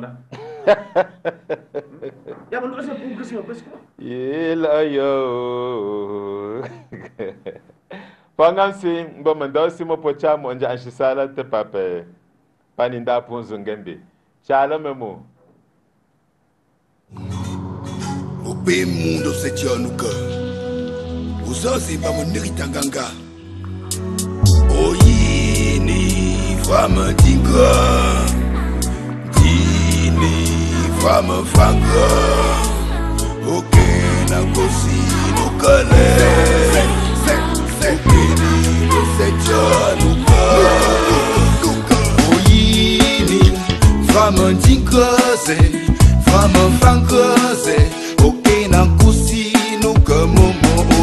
Il y a une progression. Il a yo. Pendant ce temps, je me suis dit que je suis allé à la papa. Paninda Ponzungembe. Chala memo. Au pays monde, c'est un nouveau. Vous osez pas mon héritanganga. Oye. Femme dingue, dini, femme fangue, aucun agosi nous connaît, dini, nous c'est nous connaît. Ouyini, femme dingue, femme fangue, aucun agosi nous connaît.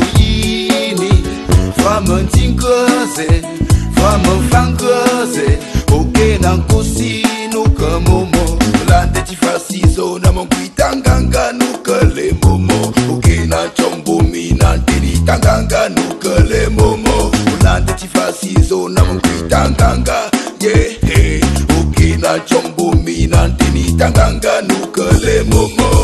Ouyini, femme dingue, femme fangue. Nous comme au mot, la tête facile, on a mon guitanganga, nous que les momos, ok, n'a chombo, mina, tanganga, nous que les momos, la tête facile, on a mon guitanganga, yeah, ok, n'a chombo, mina, tanganga, nous que les momos.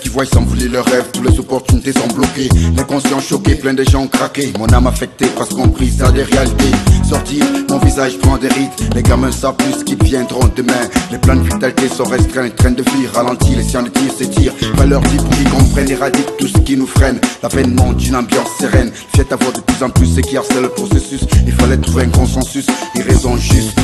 Qui voient s'envoler leurs rêves, toutes les opportunités sont bloquées. Les conscients choqués, plein de gens craqués. Mon âme affectée, parce qu'on prise à des réalités. Sortir, mon visage prend des rides. Les gamins savent plus qu'ils viendront demain. Les plans de vitalité sont restreints, train de fuir, ralentis, les sciences de tir s'étirent. Pas leur vie pour qu'ils comprennent, éradiquent tout ce qui nous freine. L'avènement d'une ambiance séreine. Fiette à voir de plus en plus ce qui harcèle le processus. Il fallait trouver un consensus, une raison juste.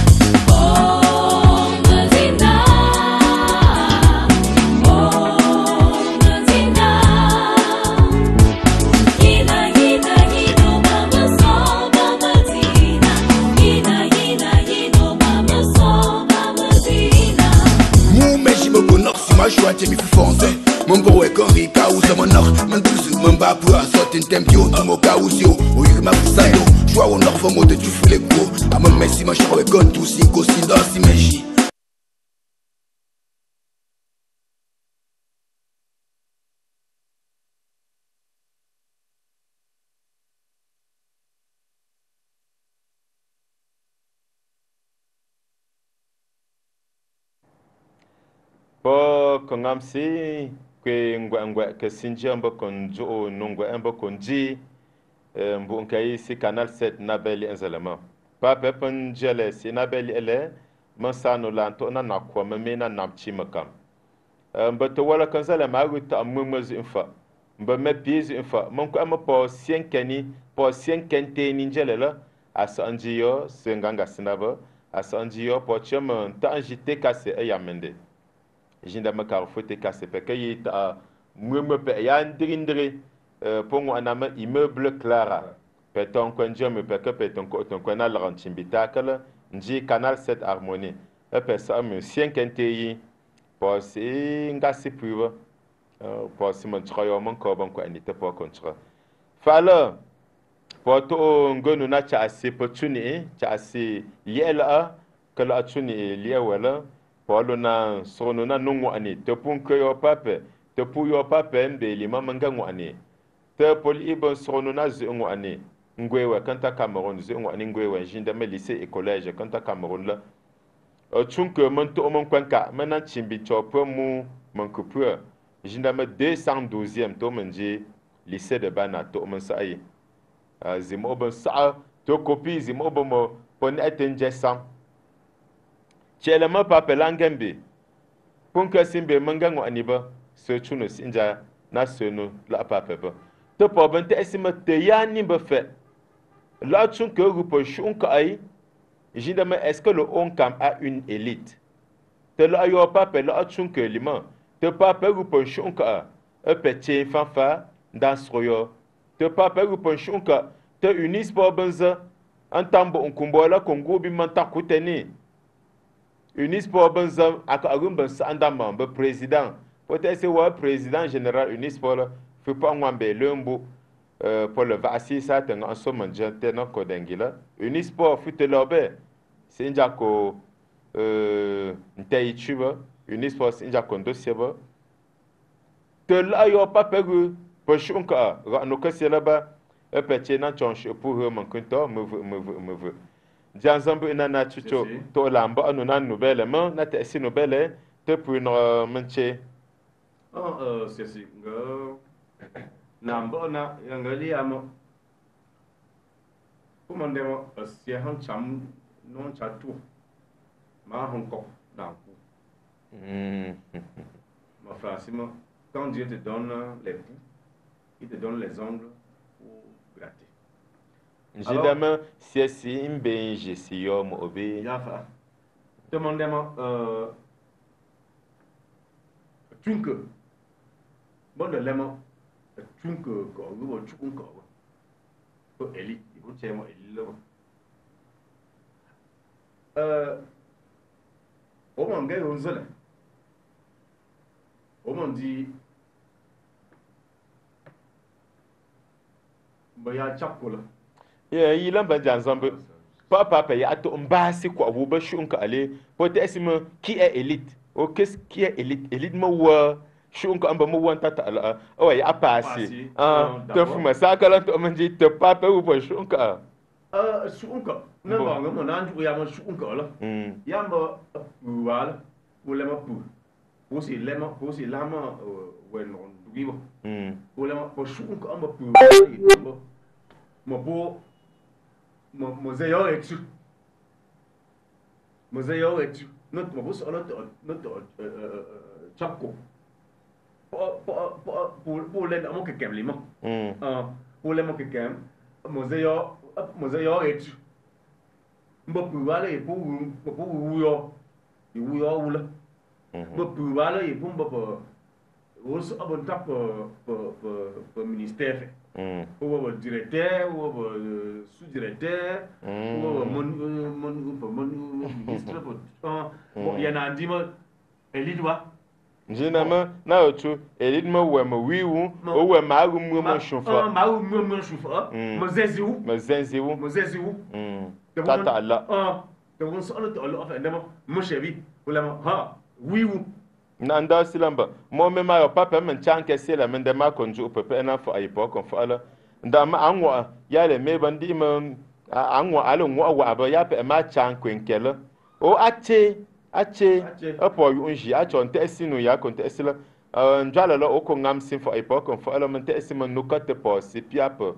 Mon gros est corrika ou c'est mon or, mon douce, mon babou, un sorte intempio, un moka ou sio, ou y'a ma poussaïo, joie au nord, faut mode tu fous les gros, à mon messi, ma chère, et gonne tout, si, si, dans, si, magie. Kongamsi que ngwa que sinji ambo konjo nungwe ambo konji mbunkai si canal sept nabeli enzelema pa pepon jele si nabeli ele mansano lanto na nakwa memena namchi makam mbato wala kanzelema agita mmumezi mfa mbame piezi mfa monko ambo po sienkeni po sienkente ninjelela asanjiyo senganga sinaba asanjiyo po chema tanjite kase eyamende jindama karfote kase pekaye ta mwemwe pe ya ndirindre pongo anama immeuble clara peton konje me peka peton ko ton kona la rantimbitakala nji canal sept harmonie e pesa me cinquante et un posi ngasi priva posi mon troyo mon ko banko anite po kontra fala poto ngonu na cha ase potuni cha ase yela kala atuni liawala Paulo na sono na nungu ani te punkeyo pape te puyo pape mbe lima mangangu ani te poli ibon sono na zungu ani ngwewe kanta Cameroun zungu ani ngwewe jindame lycée et collège kanta Cameroun la chunke manto mon kwanka mena chimbi chopo mu mankupu jindame deux cent douzième to menji lycée de Bana to mensai zim oba sa'a to kopi zim oba mo pon eten jessam chele ma pa pelangembe punka simbe mangango aniba so chuno sinja na sono la pa peba to po bente esima te yani ba fe la chun ke rupo shunka ai jindama est-ce que le onkam a une élite te la yo pa pe la chun ke liman te pa pe rupo shunka e petit fanfa dans royo te papa ou ponchonka te unis pour benza en tambo on kumbola kongo bi manta kuteni unis pour benza akarum benza andamba be président peut-être c'est wa président général unis pour fait pas ngwambe lembo pour le vasi ça en somme jante na kodengila unis pour futelobe sinja ko euh ntaichuba unis pour sinja kondoseba te la yo papa ou Pochonka, Ranokassi là-bas, un petit nanchonche pour eux, mon canton, me veut, me veut, me veut. Diazambu inana chucho, to lamba, nous n'en nouvelle main, n'a t'es si nouvelle, te pour une manche. Ah, euh, c'est si, go. Namba, n'a, yangali, amo. Comment demo, si un cham, non chatou. Ma honko, d'un coup. Hum. Ma fracimo, quand Dieu te donne les bouts, il te donne les ongles pour gratter. Évidemment, c'est si imbéje, si yo mauvais. Yafa. Demandez-moi, euh. Tunke. Bon, de l'aimant. Tunke, quoi, ou tchoukon, quoi. Pour Eli, il faut tiens, moi, Eli, là. Euh. Au moment où on se lève. Au moment dit. Il y a un peu d'ensemble. Papa, il y a un bassin qui est peut-être qui est élite. Qu'est-ce qui est élite? Élite, moi, je suis un peu moins tata. Oh, il y a passé. Tu fumes ça quand tu me dis, tu papa ou pas, je suis un peu. Je suis un peu. Non, non, non, non, non, non, non, non, non, non, non, non, non, mon beau, mon zéro est tu. Mon zéro est tu. Notre beau, notre chapeau. Pour les mots que j'aime, les mots. Pour les mots que j'aime, mon zéro est tu. Mon plus valeur est pour vous, pour vous, et vous, vous, là. Mon plus valeur est pour vous. Vous avez un tap pour ministère. Ou directeur, ou sous-directeur, ou ministre. Il y en a dix mois, elle est là. Je n'ai pas de elle est là, ou oui, ou ou ma ou mon chauffeur. Ma ou mon chauffeur, mon zézou, mon zézou, mon zézou. Tata là. Donc on s'en est mon chéri, ou la oui ou. Nanda silamba moi-même à papa me tient que c'est la main de ma conjointe peut pas en faire à l'époque on fait là dans ma angwa y a les mêmes bandits mais angwa alors moi ou abba y a pas ma tient qu'un quel oh ache ache après on joue à chanter si nous y a chanter si là déjà là au Congam c'est fait à l'époque on fait là mais c'est mon nukat de pas c'est pire pour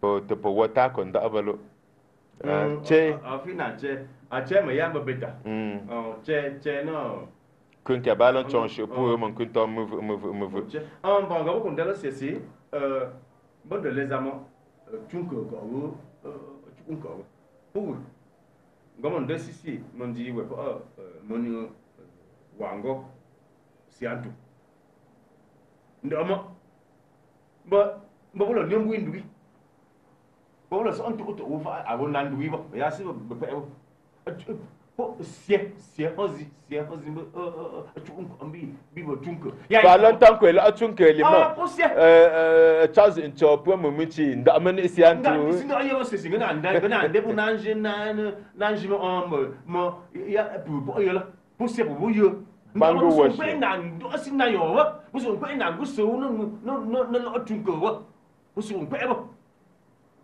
pour te pour water qu'on doit avoir ache afina ache ache mais y a pas bêta oh ache ache non quand tu as balancé un chien pour mon compte en move move move en banque au compte de la ceci bon de les amants tu ne peux pas tu ne peux pas pour comment de ceci mon dit ouais pas mon wango c'est un tout normalement bah bah voilà nous on doit bah voilà c'est un tout au va avant l'andouille bah y a c'est oh, c'est, c'est, c'est, c'est, c'est, c'est, parlant tant que là, tu es là. Charles, tu as pour me moucher. D'amener c'est un peu. C'est c'est un peu. Non, des bons anges, nan, nan, je me homme, moi, il y a pour là, pour c'est pour vous. Bango wash. Vous êtes dans your work. Vous êtes dans your soul. Non, non, non, non, non, tu ne peux pas. Vous êtes pas.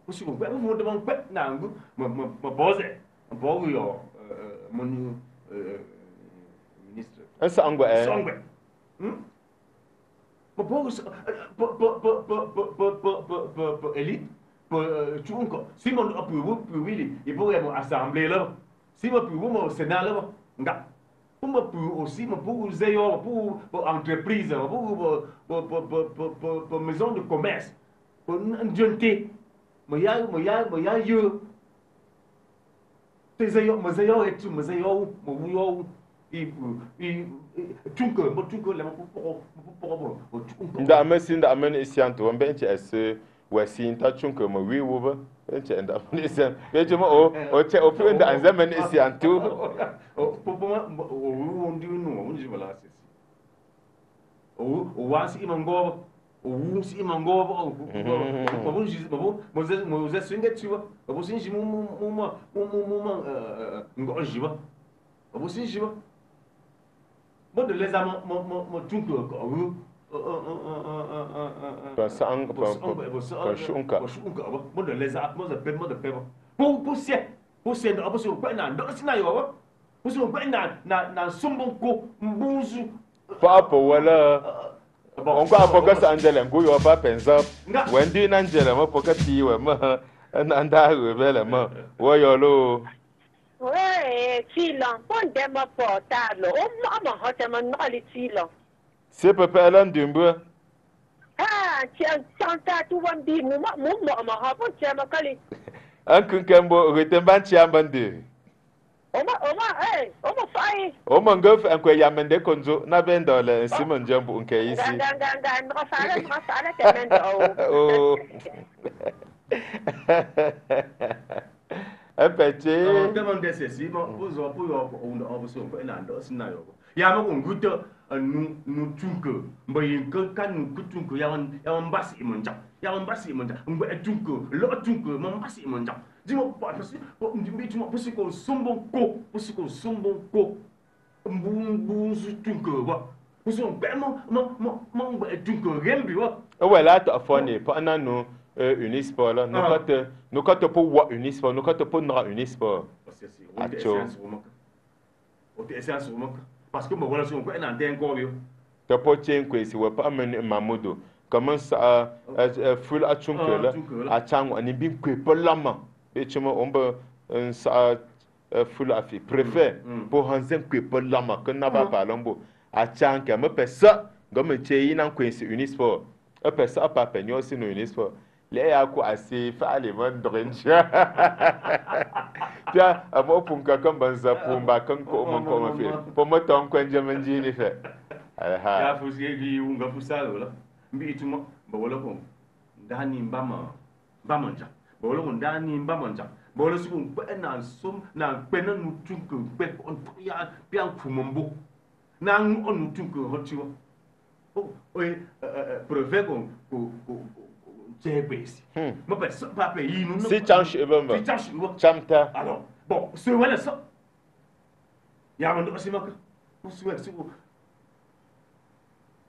Vous êtes pas. Vous demandez pas. Non, ma, ma, ma pose. Bon, oui, oh. Mon ministre. Un sangue. Un sangue. Pour élite, si mon approve puis il pourrait assembler là si mon approve mon sénat là nga pour aussi pour zéro pour pour entreprise pour pour pour maison de commerce pour jeunté mais ya mais ya mais ya yo tes zéro mais zéro et tout mais zéro mais yo il il tout que tout que là pour pour pour nda merci nda amen ici en toi ben tu es wasi inta chunko ma wiwuba enche enda polisa beje ma o oche openda anzamani isi antu popoma o ndi no unji balase o wasi imangoba o wasi imangoba o popoma jizi babo moze moze swinga tiwa babo sinji mu mu mu mu ngojiba babo sinji ba bon de les amants mon chunko ko parce un parce un cas moi de les moi de paie moi de paie pour pour c'est pour c'est de pour on peut na dans ce naio pour on peut na na na sombon ko mbuzu papa wala on va focus angela ngoyo ba penza wendi na angela ma focus iwe ma nda rebele ma woyolo ouais tilan bon de ma portable on m'a hota ma no ali tilan c'est papa Alain Dumbo. Ah, tu as tenté tout bon dire, mon mon mon ma rapport tu as ma calé. Un kunkambo retemban tu as bandé. Oma oma eh, oma fai. Oma ngof en quoi yamende konzo na benda le Simon Jambo unke ici. Ganga ganga ndra sala ndra sala temendo. Oh. Un petit. On demande ceci, bon, vous vous vous on on vous on peut en dos na yo. Yama kunguto nous nous tunko mais quand nous tunko ya on ya on basse imanja ya on basse imanja on va tunko lo tunko mon basse imanja dis-moi parce que dis-moi parce que sombon ko parce que sombon ko mbou mbou tunko wa parce que vraiment mon mon mon tunko rembi wa ouais là tu as fondé pas nano unisport là nous quand nous quand pour wa unisport nous quand pour na unisport c'est c'est c'est parce que ma relation est en train de se faire. Tu peux dire que si tu n'as pas amené Mamoudou, comment ça a fait à Tchunke là, à Tchang, on est bien que pour l'âme. Et tu m'as dit, ça a fait à faire. Préfère pour un zin que pour l'âme, que n'a pas parlé à Tchang, qui a me fait ça, comme tu es en train de se unir. Un personne n'a pas payé aussi une unir. Les gens qui ont assez fait les bonnes drinks. Tiens, avant pour me comme banza pour me comme comme comme fait. Pour moi tant que je mange les fait. Ah ah. Tu as fusé lui ou nga fusa là. Mbi tu mo ba wala ko. Dani mbama mbamanja. Ba wala ko dani mbamanja. Ba wala su ko na som na pena nu tunku pe on ya pia kumombo. Na on nu tunku hotiwa. Oh, eh preve ko ko c'est basique. Mais personne pas payé nous. C'est change et bon. C'est change ou chamta. Alors bon, c'est voilà ça. Il y a un autre aussi marqué. Pour souhait c'est pour.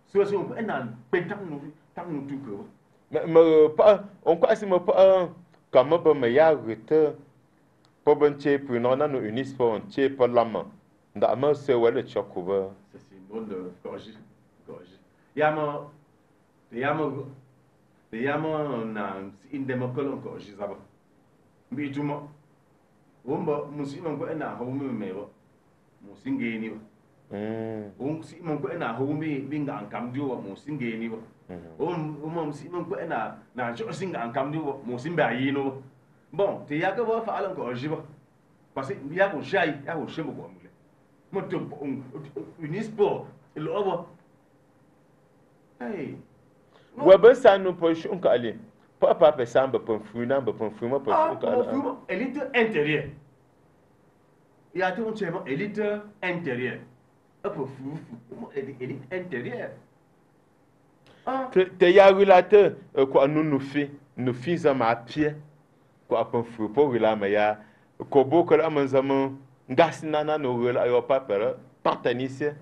Souhait c'est on a pétant nous, tant nous tout que. Mais mais pas on quoi c'est mais pas comme pas meilleur retour. Pas bon chez pour non non nous unissent pour on chez pour la main. Dans main c'est voilà chocoba. C'est une bonne gorge gorge. Il y a mon il y a mon les gens qui ont été en train de se faire, ils ont été en train de se faire. On si mon ko na homi binga an kamdu wa mo singeni wa on mon si mon ko na na jo singa an kamdu wa mo simba yino bon te ya ko fa ala ko jiba parce que ya ko jai ya ko shembo ko mule mo to unisport lo obo hey ouais ben ça nous poche on calme pas pas personne ben pas fumant ben pas fumant pas fumant élite intérieure il y a tout un chemin élite intérieure hop fumant élite intérieure t'es y a relaté quoi nous nous fait nous faisons ma pied quoi pas fumant pas relâche mais y a quoi beaucoup là mais zaman gassinana nous relâche y a pas peur partenaire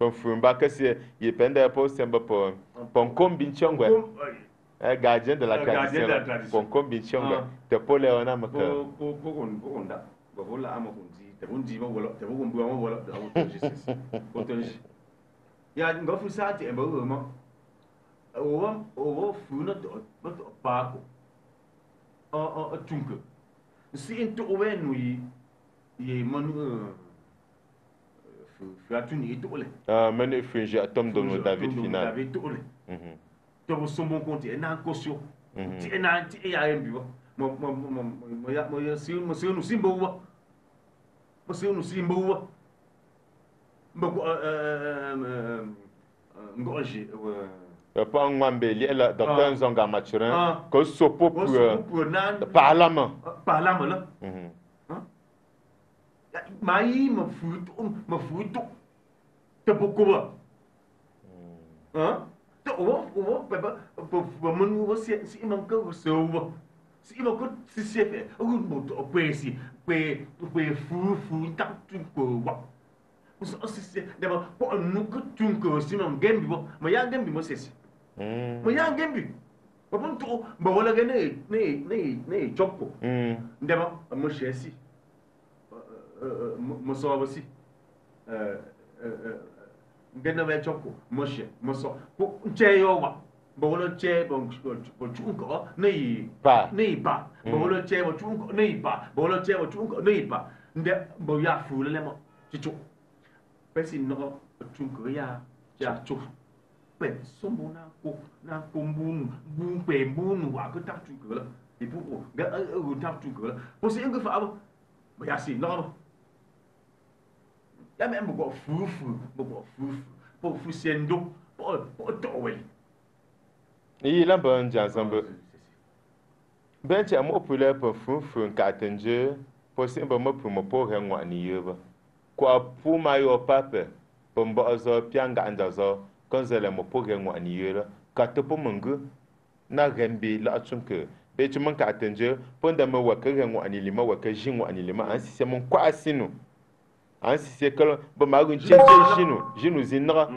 bon fumba que c'est yependa poste un peu bon combinchongwe un gardien de la tradition bon combinchongwe te pole ona maka ko ko onda go vola amakunzi te bundi mo vola te bundi mo vola da autogeste autogeste ya ngofu sati e bo mo o o funa do do pago o o tunke si into wenu yi ye manu fatuni itole ah manu finge atom de David final David tole mhm to bo sombo konti e na kosio ti e na ti e ya embiwa mo mo mo mo ya mo ya si mo si no simbowa mo si no simbowa mbako euh ngoje pas un mambeli elle docteur Nzonga Mathurin que sopo pour parlement parlement là hein mai me fout me fout te pourquoi hein te on on pas pour mon si si manque se on si il manque si c'est fait on peut peut si peut peut fou fou tant tu quoi d'abord pour nous que tu que si mon game bon mais y a game bon c'est mais y a game bon bon tu bah voilà que né né né né choco d'abord moi je suis moi ça aussi euh euh ben non mais choco moi je moi ça pour chez yo bah voilà chez bon bon tu encore né pas né pas bah voilà chez bon tu encore né pas bah voilà chez bon tu encore né pas mais bon y a fou là moi tu choco personne n'a aucune croyance à tout personne n'a aucune n'a aucune boum boum ou à que t'as tout que là et pour gars ou t'as tout que là pour c'est un peu fâcheux mais assez non y a même beaucoup fou fou beaucoup fou pour fou c'est un don pour pour trouver et là bon j'ai ensemble ben j'ai un mot pour les pour fou fou un quartier pour c'est un peu pour me pour rien moi ni yeux kwa puma yo pape bomba azo pianga andazo konzele mo pogengwa niela katopo mungu na rembi la chunke betu manka atenje ponda mo wakengwa anilima wakajingwa anilima ansise mon kwa asinu ansise kala bomba gunche jinu jinu zinra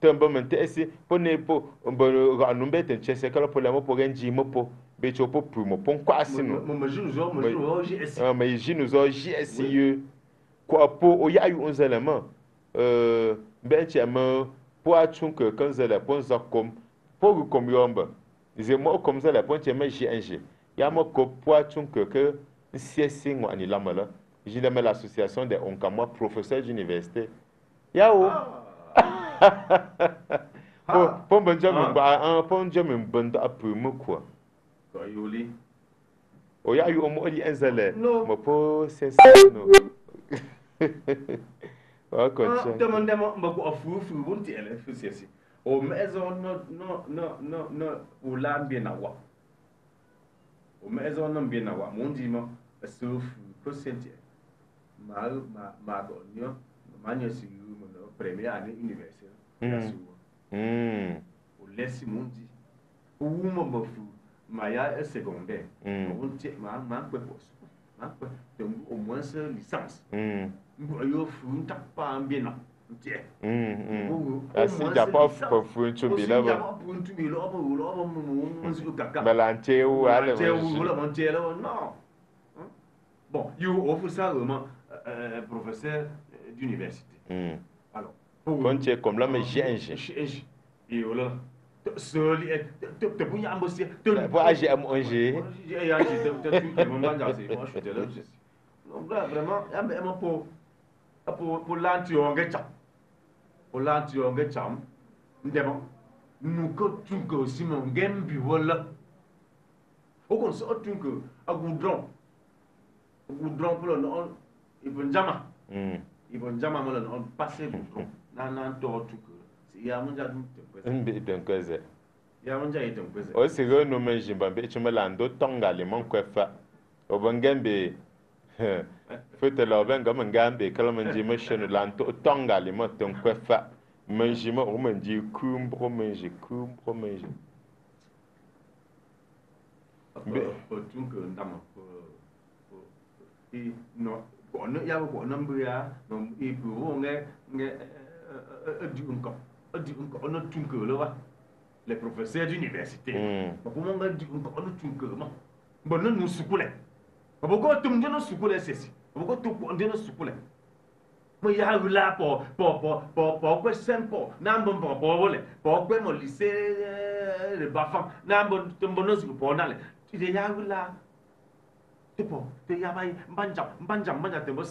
tembo mentesi ponepo mbo anumbe tenchese kala polamo pogenji mopo betu po pumo pon kwa asinu mo jinu zo mo jinu o js ah mais jinu zo js ye quoi pour au yaïu on zélema euh ben tiens pour atteindre que quand zélé pour ça comme pour comme yomba c'est moi comme ça la pointe mais j'ai un g y'a moi que pour atteindre que que si c'est moi ni la mala j'ai nommé l'association des onkamois professeurs d'université yao pour pour bonjour un bonjour même bon après moi quoi yoli au yaïu on m'a dit un zélé mais pour c'est ça non ah, demandez-moi beaucoup à fou, fou, bon tiens, fou c'est si. Au maison non non non non non, au là bien à voir. Au maison non bien à voir. Mon dimanche, sauf que c'est tiens. Ma ma ma donne, ma nièce c'est mon première année universitaire. Hum. Au laisse mon dit. Au moment fou, ma ya secondaire. On tient ma ma quoi poste. Donc au moins c'est licence. Yo fou t'as pas un bien là. Tiens. Est-ce qu'il n'y a pas fou un tout bien là? Il y a pas fou un tout bien là. Ou là on se caca. Balancer ou aller. Ou là on tient là non. Bon, you offre ça vraiment professeur d'université. Alors. Quand tu es comme là mais j'ai. Et voilà. Seul, tu peux y embosser. Tu peux agir à manger. J'ai agi, tu es mon manager. Moi, je suis de l'autre. Donc là, vraiment, il y a un pour pour pour l'anti-ongécham. Pour l'anti-ongécham, d'abord, nous coûtons que aussi mon game bivola. Au contraire, tu que à goudron, goudron pour le non, ils vont jamais, ils vont jamais mal non passer goudron. Non, non, toi tu que il y a un peu de choses. Il y a un peu de choses. Oh, c'est que nous mangeons bambé, tu me l'endos tonga les manques fa. Au bangambe, faut-il avoir bangambe quand on mange monsieur nous l'endos tonga les manques tonque fa. Manger moi, on mange coumbre, manger coumbre, manger. Mais pour tout que nous avons, il non, quand nous y avons quand nous buvons, nous y buvons des des du encore. On a tout que là, les professeurs d'université. Comment on a dit on a tout que moi. Bon, nous nous soucoulons. Pourquoi tout le monde nous soucoule ceci? Pourquoi tout le monde nous soucoule? ya la po po po po po question po nambo po po le po kwe mo lise le bafam nambo tumbo nosi po na le ti ya la te po te ya mai mbanja mbanja mbanja te mo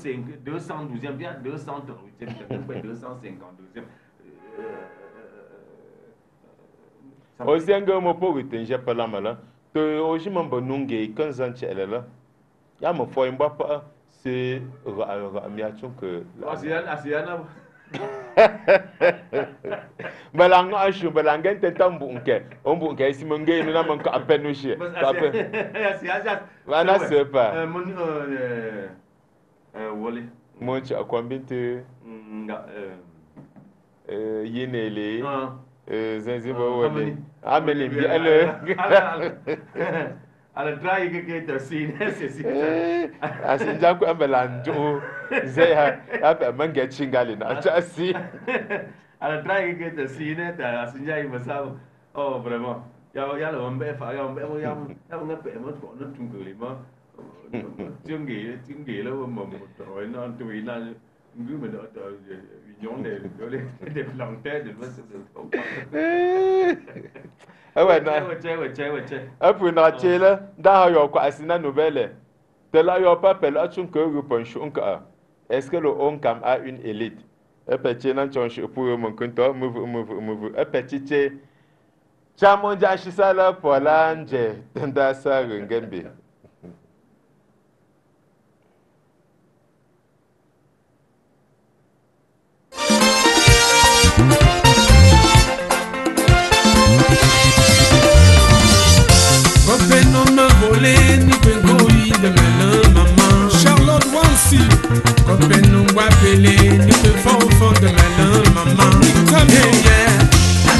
deux cent douzième bien deux cent dix-huitième deux cent cinquante-deuxième ozianga mo po witenje pala mala te oji mambo nunge quinze ans la ya mo fo imba pa c'est miachon que Balanga ashu balanga ntetambu nke ombu nke simonge nuna manka apenushi apen wana sepa mon euh euh wole moncha kwambinte nga euh yenele euh zenzibo wole amele bi ale à la drague qui est assis, c'est ça. À ce moment-là, Belando, Zéha, après Mangé Chingalin, à chassis. À la drague qui est assis, à ce moment-là, il me semble. Oh vraiment. Il y a le homme, il y a un peu, il y a un peu, il y a un peu, il y a un peu, il y a un peu, il y a un peu, il y a un est-ce que le Hongkong a une élite? Un petit non pour mon compte, move, move, move. Un petit chamonja chisala pour l'ange, tendassa rengembe. Charlotte Wansi, copain nous appelé, nous devons au fond de malin, maman. Comme la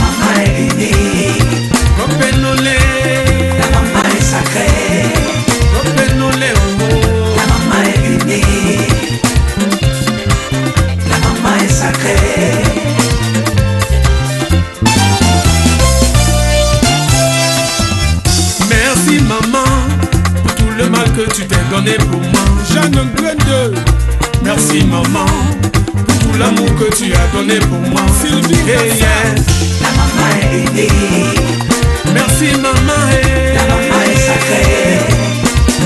maman est unique, copain nous l'est, la maman est sacrée, copain nous l'est, la maman est unique, la maman est sacrée. Que tu t'es donné pour moi, Jeanne Gwende. Merci maman pour tout l'amour que tu as donné pour moi, Sylvie. Hey, yeah. La maman est unique. Merci maman. Hey. La maman est sacrée.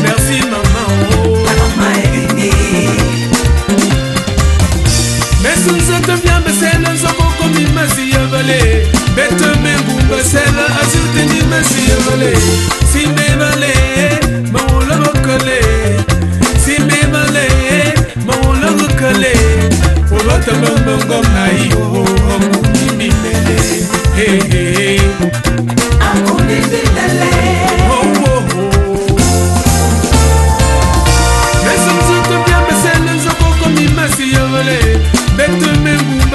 Merci maman. Oh. La maman est unique. Mais sous ça devient mais c'est le zombo comme il m'a si volé. Bête mais vous me c'est le azur tenir mais si volé. Si mais volé. Mon le recollé, si mes malais, mon le recollé, pour l'autre monde comme aïe, oh, oh, mi bébé, hé hé, à mon bébé d'aller, oh, oh, oh. Mais si je te viens, mais c'est le zabo comme il m'a si volé, bête mes boules.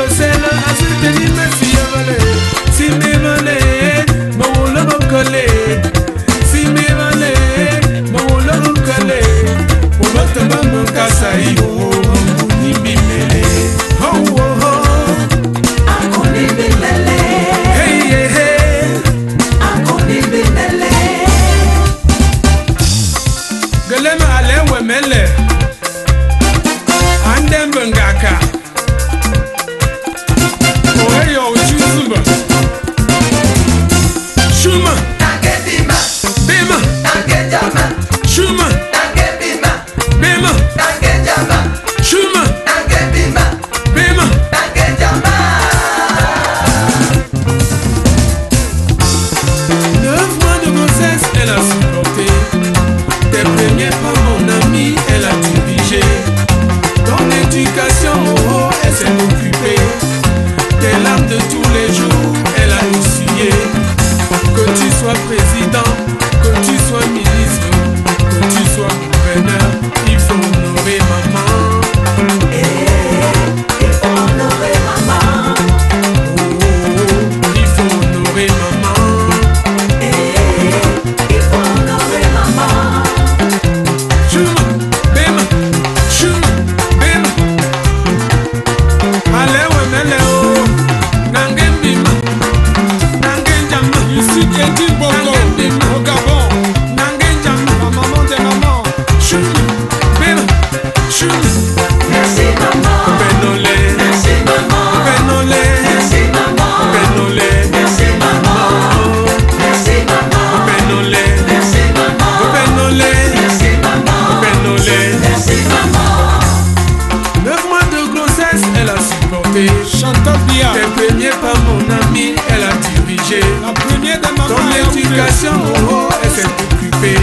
Sofia, t'es premiers par mon ami, elle a dirigé. La première de ma mère. Ton éducation, oh, elle s'est occupée.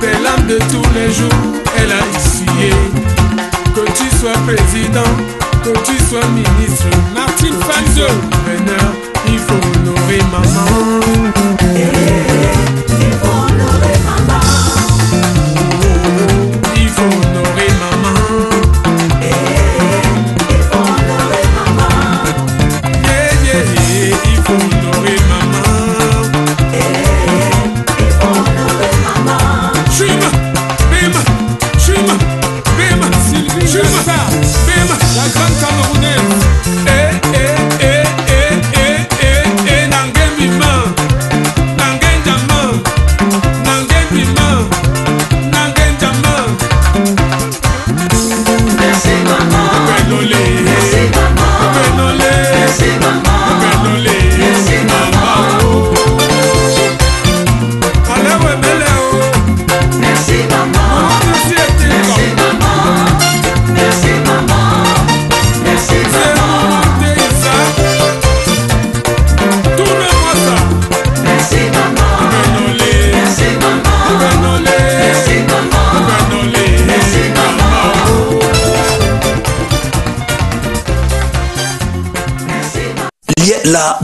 Tes lames de tous les jours, elle a essuyé. Que tu sois président, que tu sois ministre, l'article vingt-deux, il faut honorer maman. Il faut honorer maman. Il faut honorer maman. Il faut honorer maman. Il faut honorer maman. Il faut honorer maman. Chuma, Bema, Chuma, Bema, Sylvie, Chuma, Bema, la grande Camerounaise.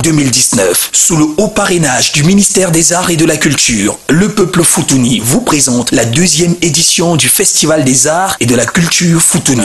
deux mille dix-neuf, sous le haut parrainage du ministère des Arts et de la Culture, le peuple Futuni vous présente la deuxième édition du Festival des Arts et de la Culture Futuni.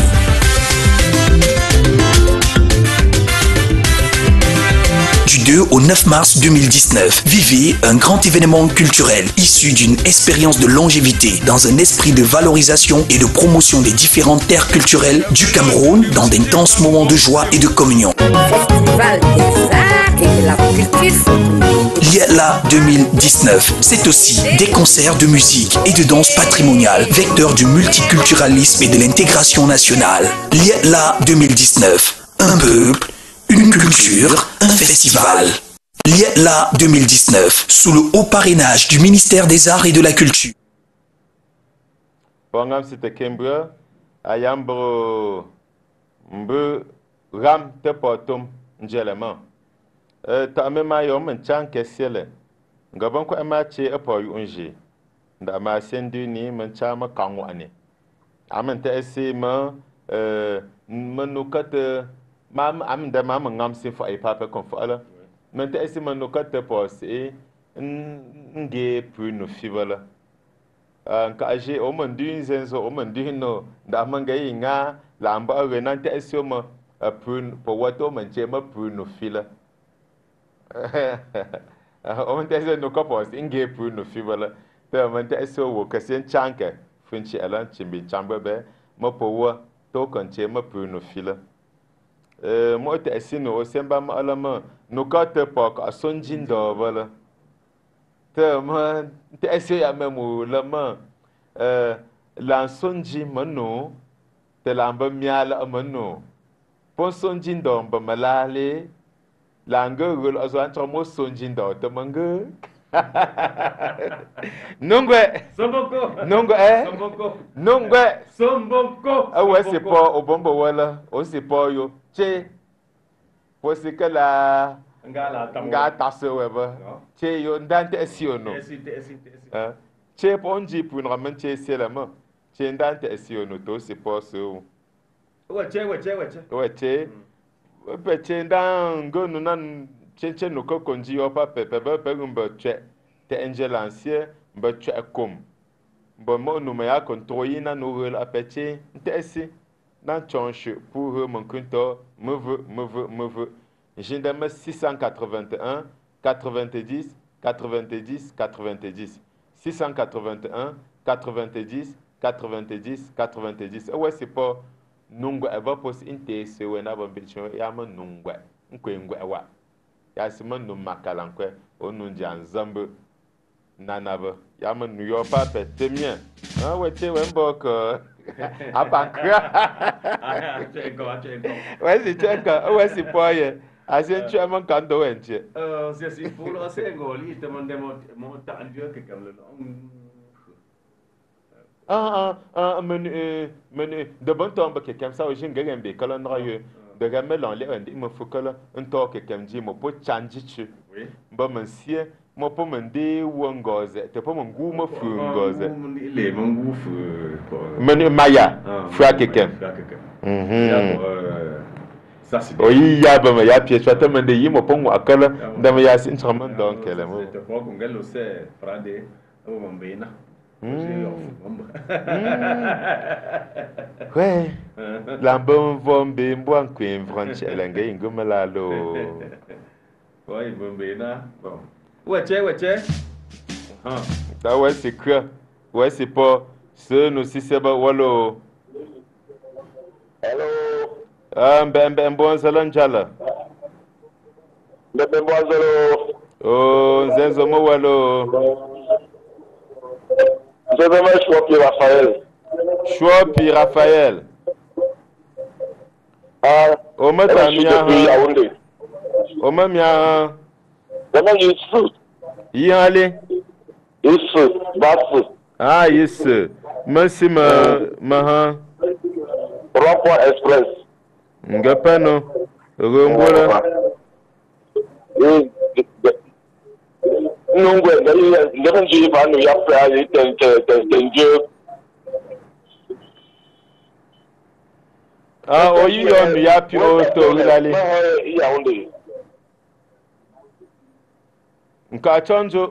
Du deux au neuf mars deux mille dix-neuf, vivez un grand événement culturel issu d'une expérience de longévité dans un esprit de valorisation et de promotion des différentes terres culturelles du Cameroun dans d'intenses moments de joie et de communion. Festival des Arts et de la Culture Futuni. L'IELA deux mille dix-neuf, c'est aussi des concerts de musique et de danse patrimoniale, vecteur du multiculturalisme et de l'intégration nationale. L'IELA deux mille dix-neuf, un peuple, une culture, un festival. L'IELA deux mille dix-neuf, sous le haut parrainage du ministère des Arts et de la Culture. Bongam site Kembra, Ayambro Mbe Ram te portum Njelema. Tame Mayom Nchanke Sele. Ngabonko Amache Epoy Unji. Ndama Senduni Manchama Kangwane. Amente Esima Menukate. Mam am de mam ngam se fo ay papa kon fo ala men te ese man no kata pos e nge pu no fivala an ka aje o man din senso o man din no da man ga inga lamba re nan te ese mo pu po wato man che ma pu no fila o man te ese no kopos nge pu no fivala te man te ese wo kasen chanka funchi ala chimbi chamba be mo po wa to kon che ma pu no fila. Moi, je suis venu à Sembama, nous sommes à Sonjindo. Je suis venu à Sembama, à Sonjindo, à Sembama. Pour Sonjindo, je suis allé à Sonjindo. Nungwe Somboko Nungwe eh Somboko Nungwe Somboko ah ouais c'est pas au bombe wala on c'est pas yo che parce que la ngala ngala tasse weba che yo ndante esiono che ponji pour nous ramener che c'est la main che ndante esiono to c'est pas so ouais che ouais che ouais che ouais che pe che ndango nunan Tchenchen no ko konji yo pa pepe pepe ngumba tche te angel ancien mba tche kom bon mo no me ya contrôler na no rel apeti ntesi na chonche pour mon kunto me veut me veut me veut jindama six cent quatre-vingt-un quatre-vingt-dix quatre-vingt-dix quatre-vingt-dix six cent quatre-vingt-un quatre-vingt-dix quatre-vingt-dix quatre-vingt-dix ouais c'est pas nungwe va pos intesi we na bambichon ya ma nungwe nkwengwe wa Yasima no makalanque, on nous dit en zambe, nanaba, yaman New York, papa, t'es mien. Ah ouais, t'es un boc à pancra. Ouais, c'est un cas, ouais, c'est pas yé. Asien, tu as mon canto, hein, tu es. C'est si pour le Sénégal, il te demande mon temps de que comme le nom. Ah ah ah, menu, menu, de bon temps, parce que comme ça, j'ai un gagnant, colonne railleux. de remettre en l'air, il me faut que un tour que quelqu'un dit, moi pour changer tu, bah monsieur, moi pour me dire où on gosse, t'es pas mon goût me fou on gosse. Les mon goût fou. Menu Maya, frère quelqu'un. Ça c'est. Oui, y a bah y a pièce, tu as te demandé y moi pour moi à quel, demain y a c'est instrument donc quel est moi. T'es pas qu'on gagne le c'est Friday, on va bien là. Ouais. L'ambon vombe mboan queen French elenga ingumela lo. Ouais, vombe na. Bon. Ouais, tiens, ouais, tiens. Ah, ça ouais c'est quoi? Ouais, c'est pas ce nous si c'est pas wallo. Hello. Ah, ben ben bon salon jala. Ben bon salon. Oh, zenzo mo wallo. Je demande Chouapi Raphaël. Chouapi Raphaël. Ah. Au moins Yaoundé. Au moins Mia. Demande Yissou. Y aller. Yissou. Bassou. Ah Yissou. Merci ma ma. Rapport Express. Ngapano. Rumbola. Non, ouais, les gens qui vont nous y appeler, ils Dieu. Ah, oh, il y a un yapi au tour de l'allée. Il y a un dé. Un cartonjo.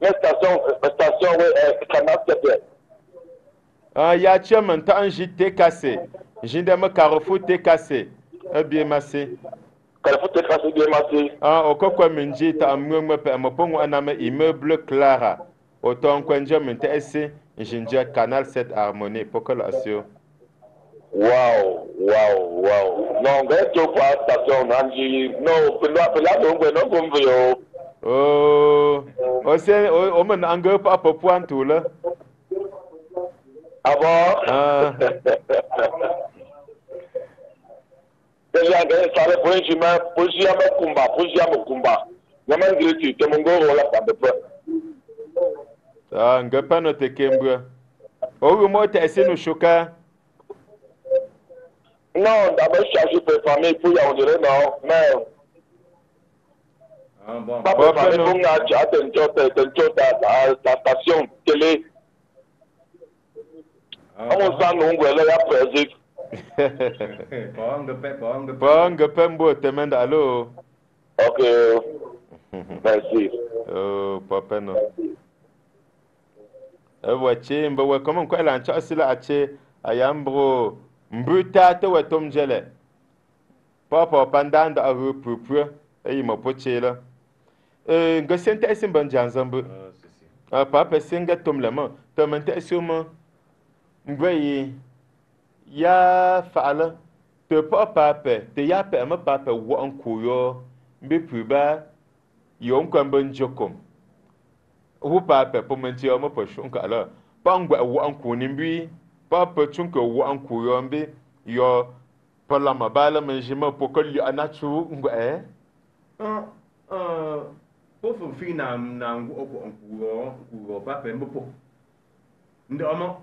La station, la station, oui, Canal sept. Ah, il y a un montant, j'étais cassé. J'ai demandé Carrefour, t'es cassé. Bien massé. Ah, au coco menji ta mwenwe pe mpongo aname immeuble Clara. Autant qu'enje m'intéresse, j'india Canal sept Harmonie pour que l'assure. Wow, wow, wow. Non, mais tu vois, station Nanji, non, tu dois appeler à ton bonhomme comme vous. Oh, on s'est on m'a engagé à point tout là. Ah bon? Déjà, ça va pour un chemin, pour y avoir combat, pour y avoir combat. Même gratuit, tu m'en gros là, ça me fait. Ah, on ne peut pas noter Kembre. Oh, moi, tu essaies nous choquer. Non, d'abord, je cherche pour la famille, pour y avoir non, non. Ah, bon. Pas pour la famille, pour y avoir la station télé. On s'en ouvre, là, il y a président. Allô. Ok. Merci. Oh, papa non. Eh, mais comment quoi la chance là ayambro. Mbuta te wetom jele. Papa pendant à rue propre, et il m'a poché là. Euh, gosente est bon ensemble. Ah, papa singa tom la main. Tom intéressement. Ngwe ya fala te papa pe te ya pe ma papa wo anko yo mbe priba yo nkwamba njokom wo papa po menti yo mo poshun kala pangwa wo anko ni mbi papa chunko wo anko yo mbe yo pala mabala menjima pokoli anachu ngwe eh ah ah pofu fina na ngo obo anko wo papa mbe po ndo ama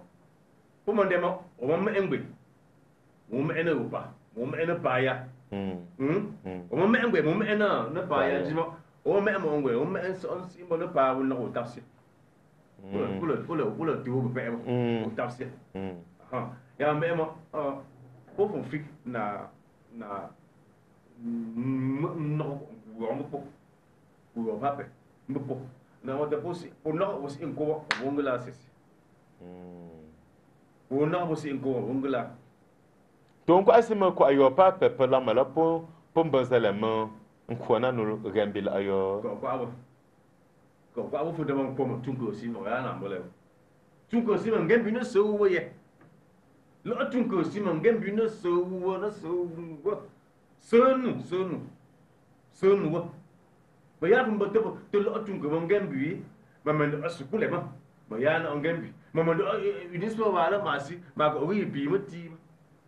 po mende ma o mama engwe mum ene upa mum ene paya hm hm o mama engwe mum ene na paya jimo o mama engwe o mama son simbo na pa wona o tafsi hm kulo kulo kulo tiwo pe o tafsi hm ha ya mama ah po fon fik na na no ngombo po o pape mpo na o deposi o no o si ngobo ngula sisi hm o no o si ngobo ngula. Donc, si je ne pas peur de la maladie, je ne sais pas si nous rembille à yo. Quand vous faites mon pomme, tu aussi mon amour. Tu aussi mon game, une sourde. L'autre, tu aussi mon game, une sourde. Sonne, sonne, sonne. Mais il y a un peu de l'autre, tu mon game, maman de Asupulema. Mais il y a un game, maman de une histoire à la masse, ma oui, puis me dit.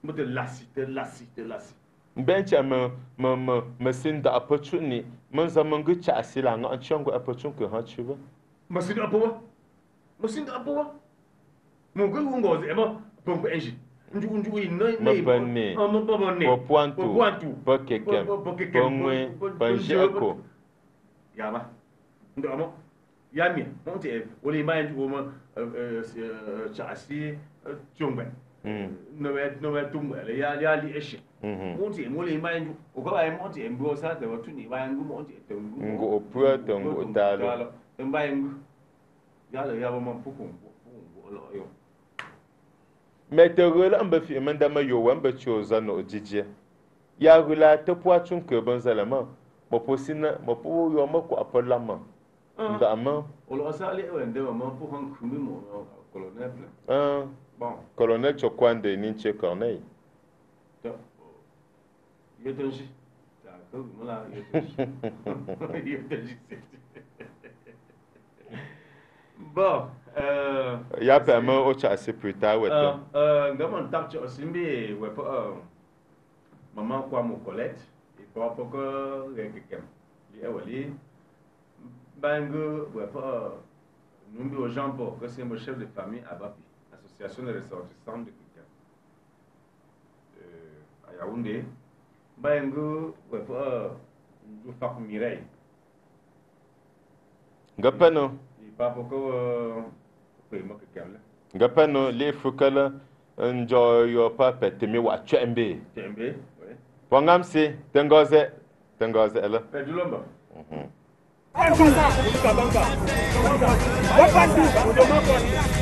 But the lassie, the lassie, the lassie. Benjamin, Mamma, Messin, the opportunity, Monsamangu Chassilang, and Chongo opportunity, her children. Messin Apoa? Messin Apoa? Mongo was ever Pomp Engine. Nwe mais te relâche fi mandama yo wamba choza no jije ya rula te poatun ke banzalama mo posina mo po yo mo ko apolama ndama o lo sale o ndema mo po han kumi mo colonel ah bon colonel Chokwande ninche Corneille to yetonji ta ko mo la yetonji yetonji bon euh il y a pas mal au chasser plus tard ouais euh euh gamin tape aussi mais ouais pas maman quoi mon collègue et pas pour que quelqu'un il est allé bango ouais pas nous aux gens pour que c'est mon chef de famille à Bapi association de ressortissants de quelqu'un euh à Yaoundé bango ouais pas du fac Mireille gapano Gapano, les Foucault, enjoy your papa, te me wa chembe. Chembe, oui. Pongam si, tengoze, tengoze, elle. Fais du lomba.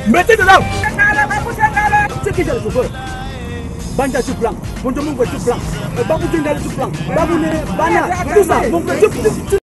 Mettez-le là. C'est qui j'ai le chauffeur? Banja tout blanc, mon demande tout blanc. Babou tout blanc, babou, bana, tout ça, mon petit.